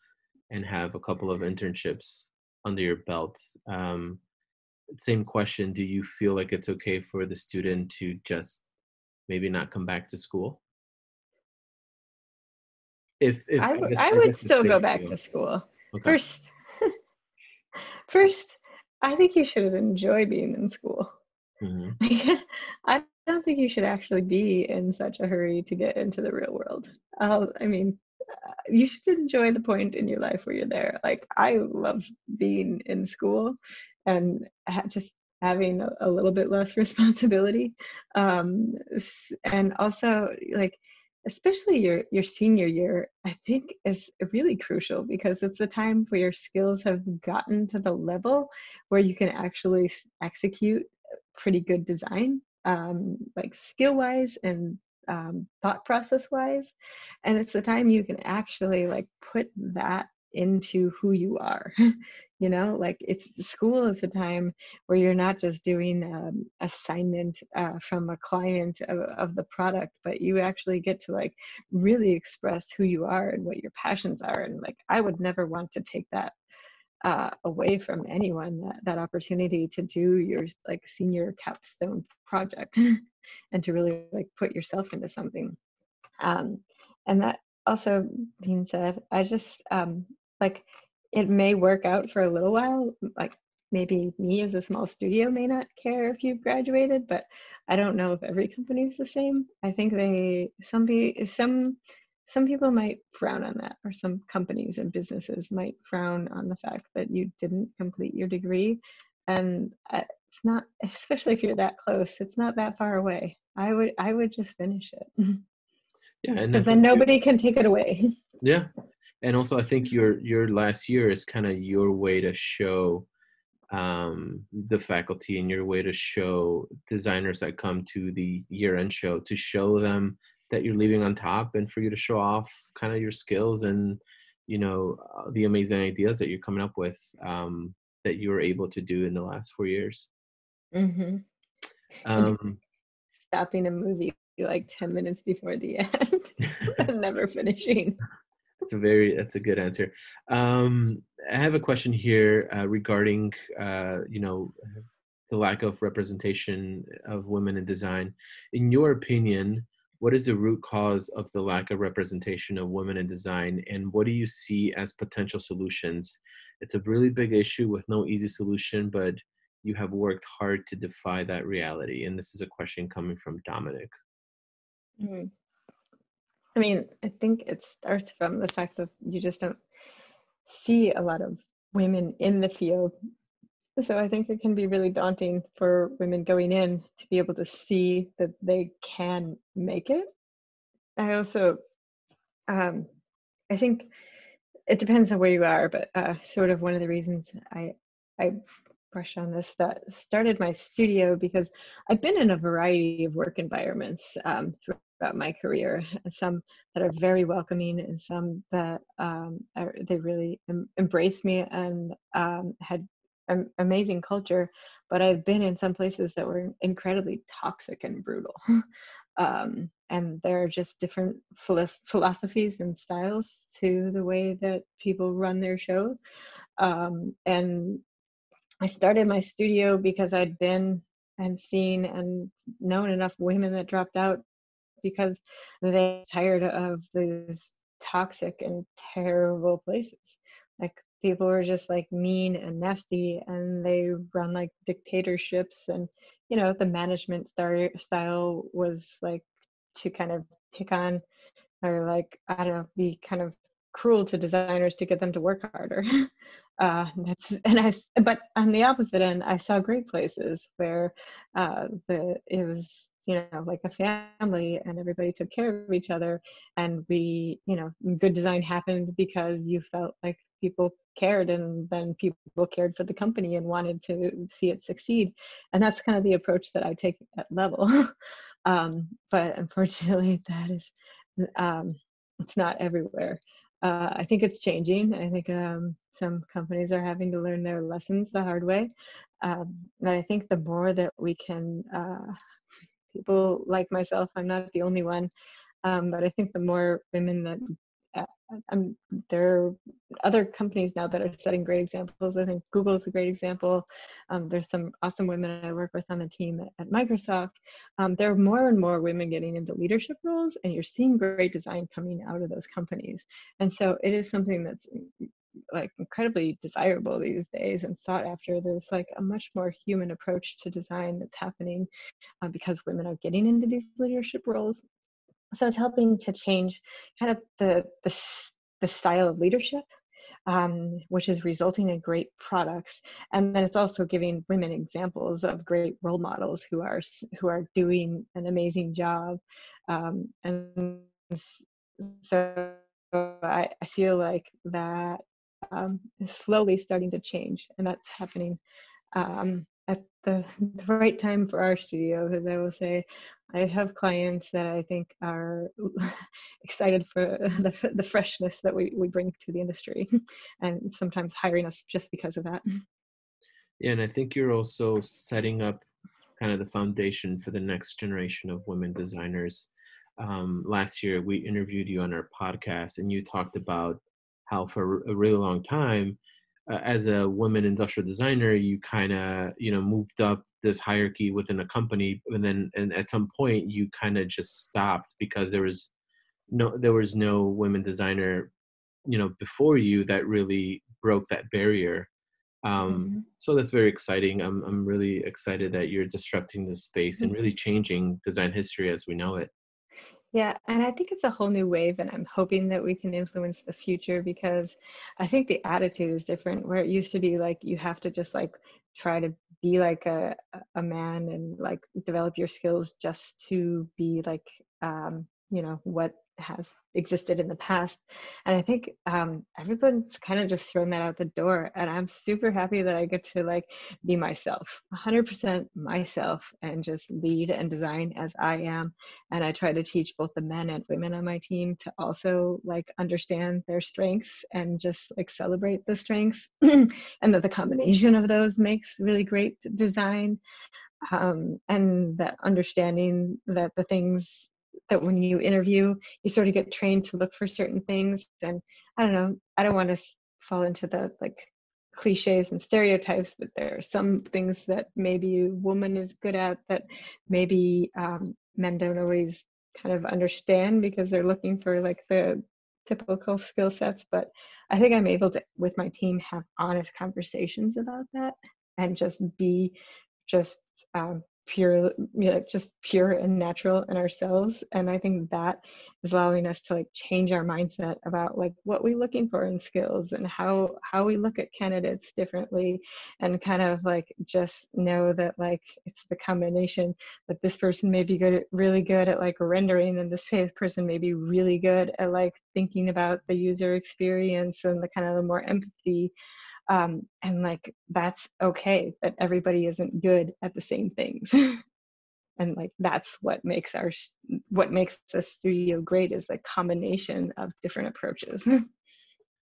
and have a couple of internships under your belt? Um, Same question, do you feel like it's okay for the student to just maybe not come back to school? If, if I, I, I would still go back to school. Okay. First, first, I think you should enjoy being in school. Mm-hmm. I don't think you should actually be in such a hurry to get into the real world. Uh, I mean, you should enjoy the point in your life where you're there. Like, I loved being in school and just having a little bit less responsibility. Um, and also, like, especially your, your senior year, I think is really crucial, because it's the time where your skills have gotten to the level where you can actually execute pretty good design, um, like skill-wise and um, thought process-wise. And it's the time you can actually like put that into who you are. You know, like it's school is a time where you're not just doing an assignment uh, from a client of, of the product, but you actually get to like really express who you are and what your passions are. And like, I would never want to take that uh, away from anyone, that, that opportunity to do your like senior capstone project and to really like put yourself into something. Um, and that also being said, I just um, like, it may work out for a little while. Like maybe me as a small studio may not care if you've graduated, but I don't know if every company is the same. I think they, some, be, some, some people might frown on that, or some companies and businesses might frown on the fact that you didn't complete your degree. And it's not, especially if you're that close, it's not that far away. I would, I would just finish it. Yeah, and then nobody can take it away. Yeah. And also, I think your your last year is kind of your way to show um, the faculty, and your way to show designers that come to the year-end show, to show them that you're leaving on top, and for you to show off kind of your skills and, you know, uh, the amazing ideas that you're coming up with um, that you were able to do in the last four years. Mm-hmm. Um, Stopping a movie like ten minutes before the end and never finishing. That's a very, that's a good answer. Um, I have a question here uh, regarding, uh, you know, the lack of representation of women in design. In your opinion, what is the root cause of the lack of representation of women in design, and what do you see as potential solutions? It's a really big issue with no easy solution, but you have worked hard to defy that reality. And this is a question coming from Dominic. Mm-hmm. I mean, I think it starts from the fact that you just don't see a lot of women in the field. So I think it can be really daunting for women going in to be able to see that they can make it. I also, um, I think it depends on where you are, but uh, sort of one of the reasons I, I brush on this, that started my studio because I've been in a variety of work environments um, throughout about my career, some that are very welcoming and some that um, are, they really em embrace me and um, had an amazing culture, but I've been in some places that were incredibly toxic and brutal. um, and there are just different philo philosophies and styles to the way that people run their show. Um, and I started my studio because I'd been and seen and known enough women that dropped out because they're tired of these toxic and terrible places. Like people are just like mean and nasty, and they run like dictatorships. And, you know, the management style was like to kind of pick on, or like, I don't know, be kind of cruel to designers to get them to work harder. uh, that's, and I, but on the opposite end, I saw great places where uh, the, it was, you know, like a family, and everybody took care of each other, and we, you know, good design happened because you felt like people cared, and then people cared for the company and wanted to see it succeed. And that's kind of the approach that I take at Level. um, but unfortunately that is, um, it's not everywhere. Uh, I think it's changing. I think um, some companies are having to learn their lessons the hard way. Um, but I think the more that we can, uh, people like myself, I'm not the only one, um, but I think the more women that, uh, I'm, there are other companies now that are setting great examples. I think Google is a great example. Um, there's some awesome women I work with on the team at, at Microsoft. Um, there are more and more women getting into leadership roles, and you're seeing great design coming out of those companies. And so it is something that's like incredibly desirable these days and sought after. There's like a much more human approach to design that's happening uh, because women are getting into these leadership roles. So it's helping to change kind of the the, the style of leadership, um, which is resulting in great products. And then it's also giving women examples of great role models who are who are doing an amazing job. Um, and so I, I feel like that Um, is slowly starting to change, and that's happening um, at the, the right time for our studio, because I will say I have clients that I think are excited for the, the freshness that we, we bring to the industry, and sometimes hiring us just because of that. Yeah, and I think you're also setting up kind of the foundation for the next generation of women designers. Um, last year, we interviewed you on our podcast, and you talked about how for a really long time, uh, as a woman industrial designer, you kind of, you know, moved up this hierarchy within a company, and then and at some point you kind of just stopped because there was no there was no women designer, you know, before you that really broke that barrier. Um, mm-hmm. So that's very exciting. I'm I'm really excited that you're disrupting this space mm-hmm. and really changing design history as we know it. Yeah, and I think it's a whole new wave, and I'm hoping that we can influence the future, because I think the attitude is different, where it used to be like you have to just like try to be like a, a man and like develop your skills just to be like, um, you know, what has existed in the past. And I think um, everyone's kind of just thrown that out the door, and I'm super happy that I get to like be myself, one hundred percent myself, and just lead and design as I am. And I try to teach both the men and women on my team to also like understand their strengths and just like celebrate the strengths and that the combination of those makes really great design, um, and that understanding that the things that when you interview, you sort of get trained to look for certain things. And I don't know, I don't want to fall into the like cliches and stereotypes, but there are some things that maybe a woman is good at that maybe um, men don't always kind of understand, because they're looking for like the typical skill sets. But I think I'm able to, with my team, have honest conversations about that and just be just, um, pure, you know, just pure and natural in ourselves. And I think that is allowing us to like change our mindset about like what we're looking for in skills and how how we look at candidates differently, and kind of like just know that like it's the combination that this person may be good at, really good at like rendering, and this person may be really good at like thinking about the user experience and the kind of the more empathy. Um, and like, that's okay, that everybody isn't good at the same things. And like, that's what makes our, what makes the studio great, is the combination of different approaches.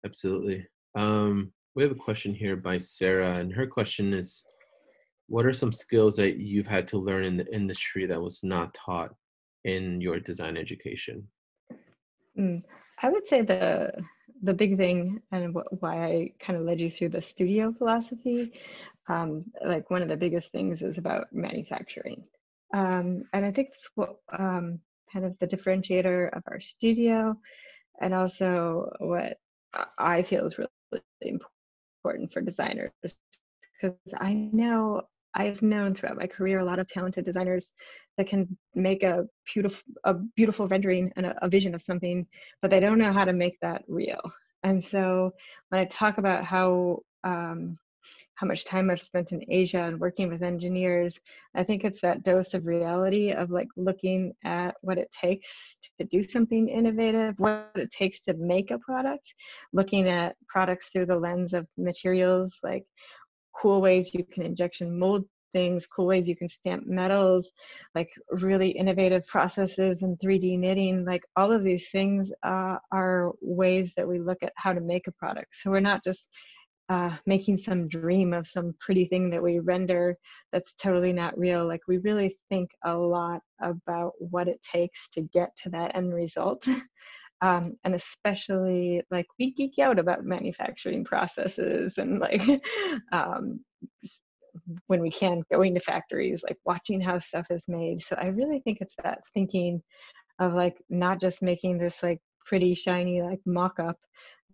Absolutely. Um, we have a question here by Sarah, and her question is, what are some skills that you've had to learn in the industry that was not taught in your design education? Mm, I would say the The big thing, and why I kind of led you through the studio philosophy, um, like one of the biggest things is about manufacturing. Um, and I think it's what um, kind of the differentiator of our studio, and also what I feel is really important for designers, because I know I've known throughout my career a lot of talented designers that can make a beautiful, a beautiful rendering and a, a vision of something, but they don't know how to make that real. And so when I talk about how um, how much time I've spent in Asia and working with engineers, I think it's that dose of reality of like looking at what it takes to do something innovative, what it takes to make a product, looking at products through the lens of materials, like cool ways you can injection mold things, cool ways you can stamp metals, like really innovative processes and three D knitting, like all of these things uh, are ways that we look at how to make a product. So we're not just uh, making some dream of some pretty thing that we render that's totally not real. Like we really think a lot about what it takes to get to that end result. Um, and especially like we geek out about manufacturing processes and like um, when we can, going to factories, like watching how stuff is made. So I really think it's that thinking of like not just making this like pretty shiny like mock-up,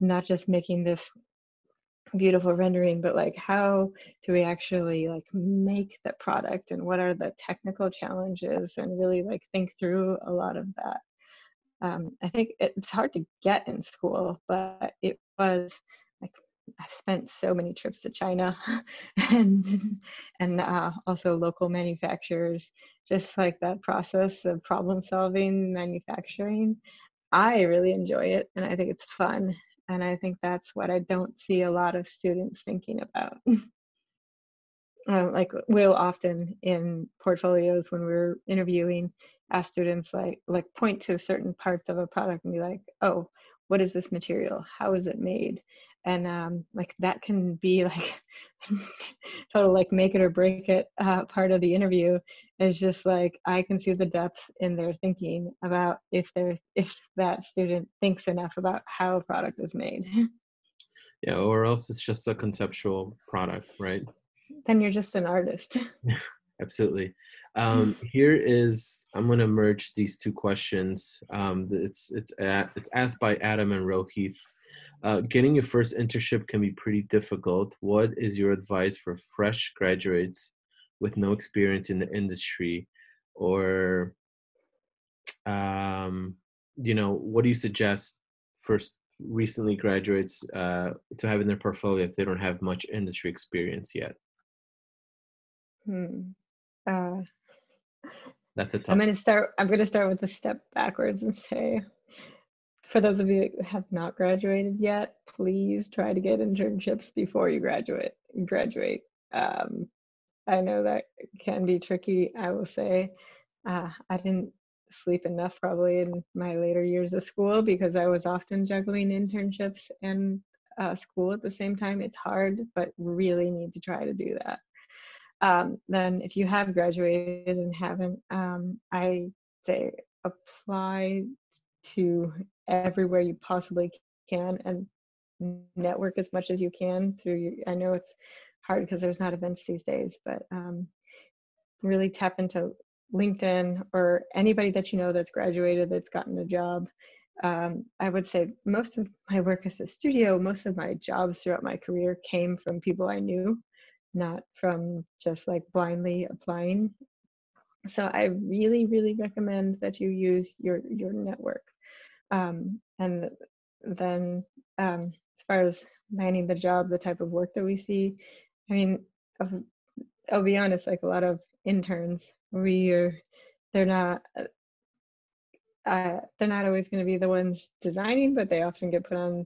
not just making this beautiful rendering, but like how do we actually like make the product, and what are the technical challenges, and really like think through a lot of that. Um, I think it's hard to get in school, but it was like I spent so many trips to China and and uh, also local manufacturers, just like that process of problem solving, manufacturing. I really enjoy it, and I think it's fun, and I think that's what I don't see a lot of students thinking about. uh, like we'll often in portfolios when we're interviewing, ask students like like point to certain parts of a product and be like, oh, what is this material? How is it made? And um, like that can be like total like make it or break it uh, part of the interview. Is just like I can see the depth in their thinking about if they're if that student thinks enough about how a product is made. Yeah, or else it's just a conceptual product, right? Then you're just an artist. Absolutely. Um, here is, I'm going to merge these two questions. Um, it's, it's, at, it's asked by Adam and Rohith. Uh, getting your first internship can be pretty difficult. What is your advice for fresh graduates with no experience in the industry? Or, um, you know, what do you suggest first recently graduates uh, to have in their portfolio if they don't have much industry experience yet? Hmm. Uh, That's a tough. I'm going to start. I'm going to start with a step backwards and say, for those of you that have not graduated yet, please try to get internships before you graduate. Graduate. Um, I know that can be tricky. I will say, uh, I didn't sleep enough probably in my later years of school because I was often juggling internships and uh, school at the same time. It's hard, but really need to try to do that. Um, then if you have graduated and haven't, um, I say apply to everywhere you possibly can and network as much as you can through your, I know it's hard because there's not events these days, but um, really tap into LinkedIn or anybody that you know that's graduated, that's gotten a job. Um, I would say most of my work as a studio, most of my jobs throughout my career came from people I knew, not from just like blindly applying. So I really, really recommend that you use your, your network. Um, and then um, as far as landing the job, the type of work that we see, I mean, I'll, I'll be honest, like a lot of interns, we are, they're not, uh, they're not always gonna be the ones designing, but they often get put on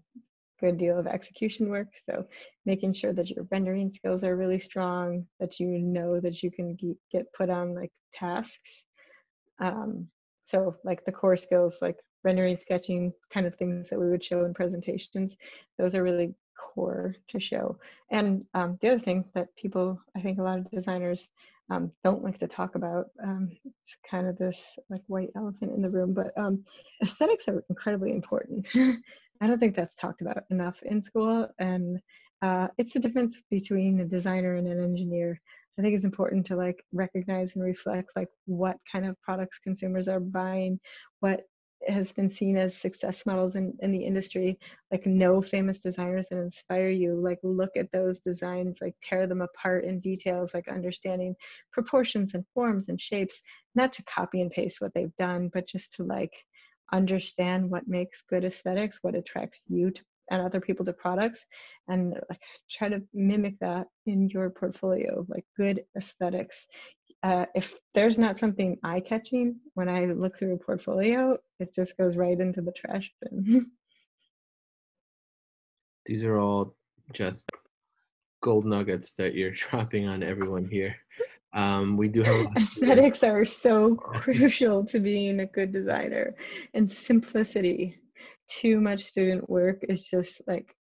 good deal of execution work. So making sure that your rendering skills are really strong, that you know that you can get put on like tasks. Um, so like the core skills, like rendering, sketching, kind of things that we would show in presentations, those are really core to show. And um, the other thing that people, I think a lot of designers um, don't like to talk about, um, it's kind of this like white elephant in the room, but um, aesthetics are incredibly important. I don't think that's talked about enough in school, and uh, it's the difference between a designer and an engineer. I think it's important to like recognize and reflect like what kind of products consumers are buying, what has been seen as success models in, in the industry. Like know famous designers that inspire you, like look at those designs, like tear them apart in details, like understanding proportions and forms and shapes, not to copy and paste what they've done, but just to like understand what makes good aesthetics, what attracts you to, and other people to products, and like try to mimic that in your portfolio, like good aesthetics. Uh, if there's not something eye-catching when I look through a portfolio, it just goes right into the trash bin. These are all just gold nuggets that you're dropping on everyone here. Um, we do have aesthetics are so crucial to being a good designer, and simplicity. Too much student work is just like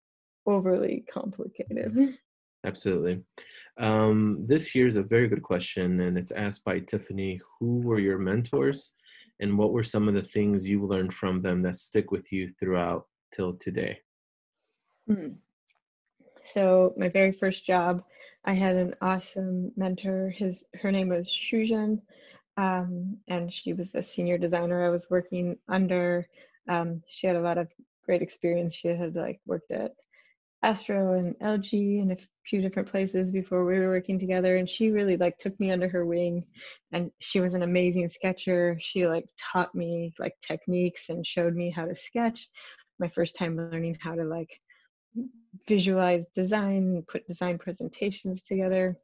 overly complicated. Absolutely. Um, this here is a very good question, and it's asked by Tiffany. Who were your mentors, and what were some of the things you learned from them that stick with you throughout till today? Hmm. So my very first job, I had an awesome mentor. His, her name was Shuzhen, um, and she was the senior designer I was working under. Um, she had a lot of great experience. She had like worked at Astro and L G and a few different places before we were working together. And she really like took me under her wing, and she was an amazing sketcher. She like taught me like techniques and showed me how to sketch. My first time learning how to like visualize design, put design presentations together.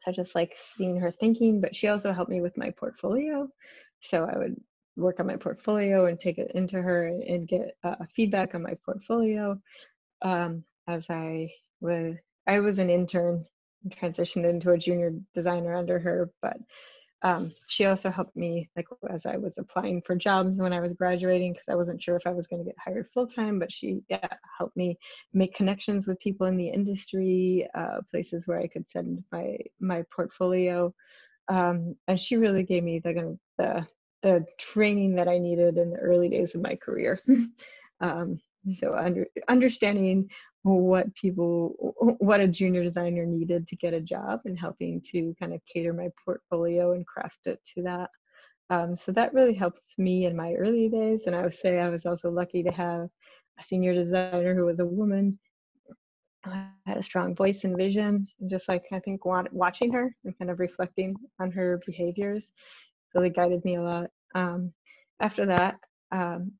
So just like seeing her thinking, but she also helped me with my portfolio. So I would work on my portfolio and take it into her and, and get uh, feedback on my portfolio. Um, as I was, I was an intern transitioned into a junior designer under her, but um, she also helped me, like, as I was applying for jobs when I was graduating, because I wasn't sure if I was going to get hired full-time, but she yeah, helped me make connections with people in the industry, uh, places where I could send my my portfolio, um, and she really gave me the, the, the training that I needed in the early days of my career. um, so under, understanding what people, what a junior designer needed to get a job, and helping to kind of cater my portfolio and craft it to that. Um, so that really helped me in my early days. And I would say I was also lucky to have a senior designer who was a woman, uh, had a strong voice and vision. And just like, I think watching her and kind of reflecting on her behaviors really guided me a lot. Um, after that, um,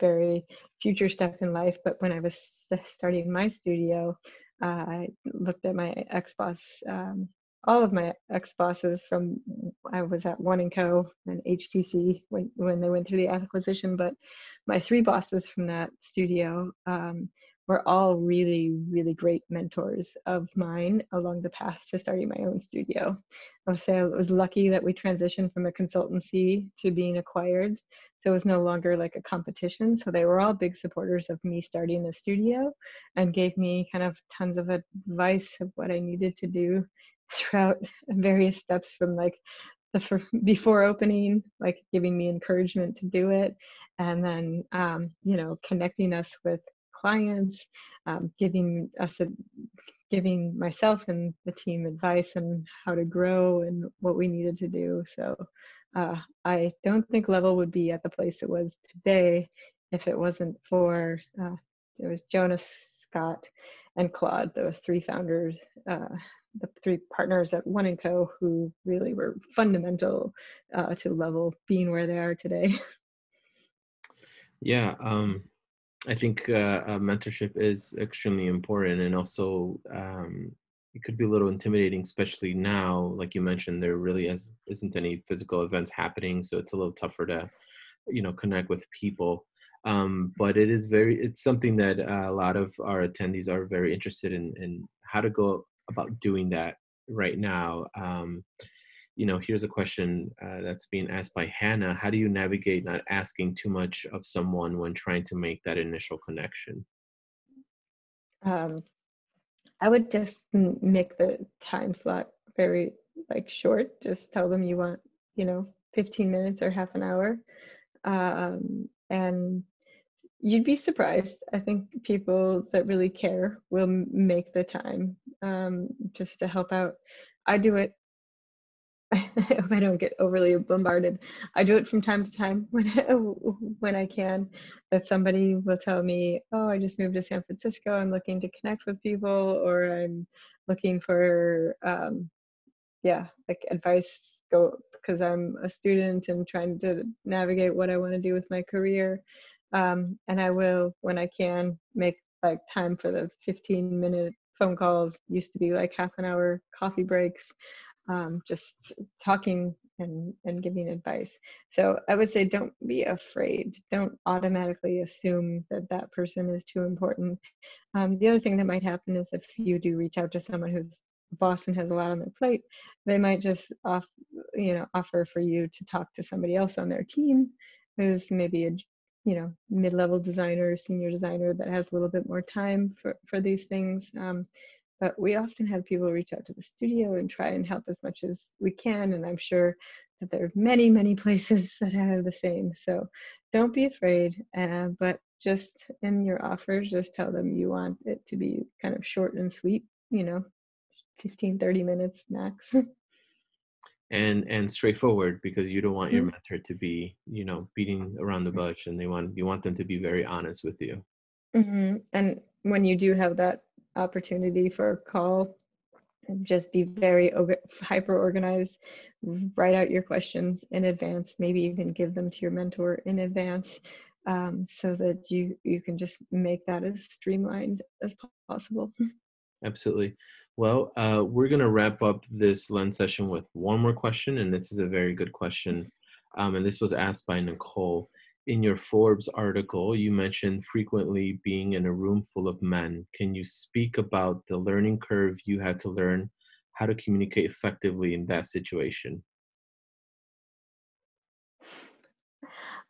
very future stuff in life, but when I was st starting my studio, uh, I looked at my ex-boss, um, all of my ex-bosses from, I was at One and Co and H T C when, when they went through the acquisition, but my three bosses from that studio um, were all really, really great mentors of mine along the path to starting my own studio. I would say I was lucky that we transitioned from a consultancy to being acquired. So it was no longer like a competition. So they were all big supporters of me starting the studio and gave me kind of tons of advice of what I needed to do throughout various steps, from like the for, before opening, like giving me encouragement to do it. And then, um, you know, connecting us with clients, um, giving us a, giving myself and the team advice on how to grow and what we needed to do. So uh, I don't think Level would be at the place it was today if it wasn't for uh, it was Jonas, Scott, and Claude, the three founders, uh, the three partners at One and Co, who really were fundamental uh, to Level being where they are today. Yeah. Um... I think uh, uh, mentorship is extremely important, and also um, it could be a little intimidating, especially now. Like you mentioned, there really is, isn't any physical events happening, so it's a little tougher to, you know, connect with people. Um, but it is very, it's something that uh, a lot of our attendees are very interested in, in how to go about doing that right now. Um, you know, here's a question uh, that's being asked by Hannah. How do you navigate not asking too much of someone when trying to make that initial connection? Um, I would just make the time slot very like short. Just tell them you want, you know, fifteen minutes or half an hour. Um, and you'd be surprised. I think people that really care will make the time um, just to help out. I do it. I hope I don't get overly bombarded. I do it from time to time when I, when I can, that somebody will tell me, oh, I just moved to San Francisco, I'm looking to connect with people, or I'm looking for, um, yeah, like advice, go because I'm a student and trying to navigate what I want to do with my career. Um, and I will, when I can, make like time for the fifteen minute phone calls, used to be like half an hour coffee breaks. Um, just talking and, and giving advice. So I would say don't be afraid. Don't automatically assume that that person is too important. Um, the other thing that might happen is if you do reach out to someone who's a boss and has a lot on their plate, they might just off, you know, offer for you to talk to somebody else on their team who's maybe a you know, mid-level designer, senior designer that has a little bit more time for, for these things. Um, But we often have people reach out to the studio and try and help as much as we can. And I'm sure that there are many, many places that have the same. So don't be afraid, uh, but just in your offers, just tell them you want it to be kind of short and sweet, you know, fifteen, thirty minutes max. and and straightforward, because you don't want your mentor to be, you know, beating around the bush, and they want, you want them to be very honest with you. Mm-hmm. And when you do have that opportunity for a call, and just be very hyper organized, write out your questions in advance, maybe even give them to your mentor in advance, um, so that you you can just make that as streamlined as possible. Absolutely. Well, uh, we're going to wrap up this Lens session with one more question, and this is a very good question, um, and this was asked by Nichole. in your Forbes article, you mentioned frequently being in a room full of men. Can you speak about the learning curve you had to learn how to communicate effectively in that situation?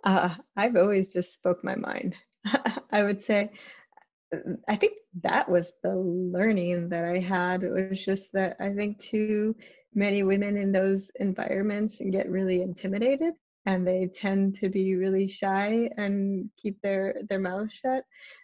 Uh, I've always just spoke my mind. I would say, I think that was the learning that I had. It was just that I think too many women in those environments get really intimidated, and they tend to be really shy and keep their, their mouths shut.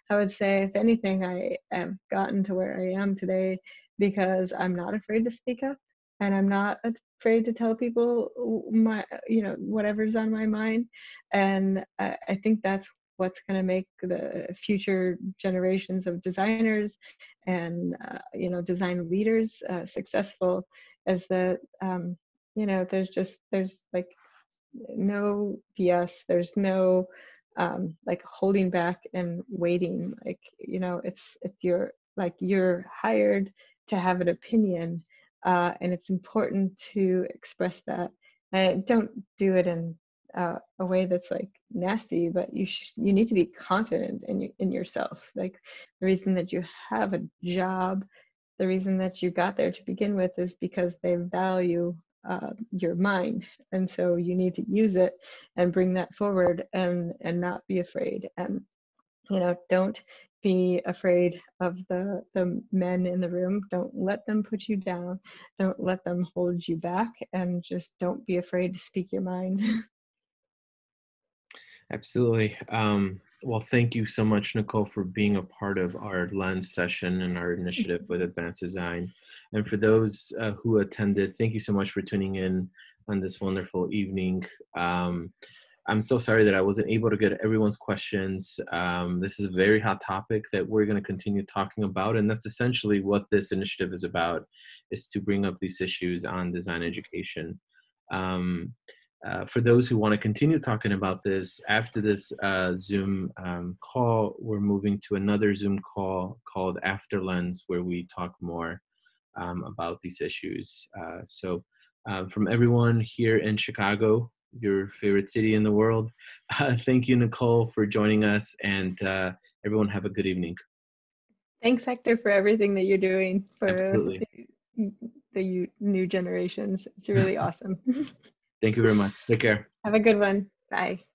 I would say, if anything, I have gotten to where I am today because I'm not afraid to speak up, and I'm not afraid to tell people my, you know, whatever's on my mind. And I, I think that's what's going to make the future generations of designers and, uh, you know, design leaders uh, successful, is that, um, you know, there's just, there's like no B S, there's no um, like holding back and waiting. Like, you know, it's, it's your, like you're hired to have an opinion, uh, and it's important to express that. Uh, don't do it in Uh, a way that's like nasty, but you sh you need to be confident in you in yourself. Like, the reason that you have a job, the reason that you got there to begin with, is because they value uh, your mind, and so you need to use it and bring that forward, and and not be afraid. And you know, don't be afraid of the the men in the room. Don't let them put you down. Don't let them hold you back, and just don't be afraid to speak your mind. Absolutely. Um, well, thank you so much, Nichole, for being a part of our Lens session and our initiative with Advanced Design. And for those uh, who attended, thank you so much for tuning in on this wonderful evening. Um, I'm so sorry that I wasn't able to get everyone's questions. Um, this is a very hot topic that we're going to continue talking about, and that's essentially what this initiative is about, is to bring up these issues on design education. Um, Uh, for those who want to continue talking about this, after this uh, Zoom um, call, we're moving to another Zoom call called After Lens, where we talk more um, about these issues. Uh, so uh, from everyone here in Chicago, your favorite city in the world, uh, thank you, Nichole, for joining us, and uh, everyone have a good evening. Thanks, Hector, for everything that you're doing for the, the new generations. It's really awesome. Thank you very much. Take care. Have a good one. Bye.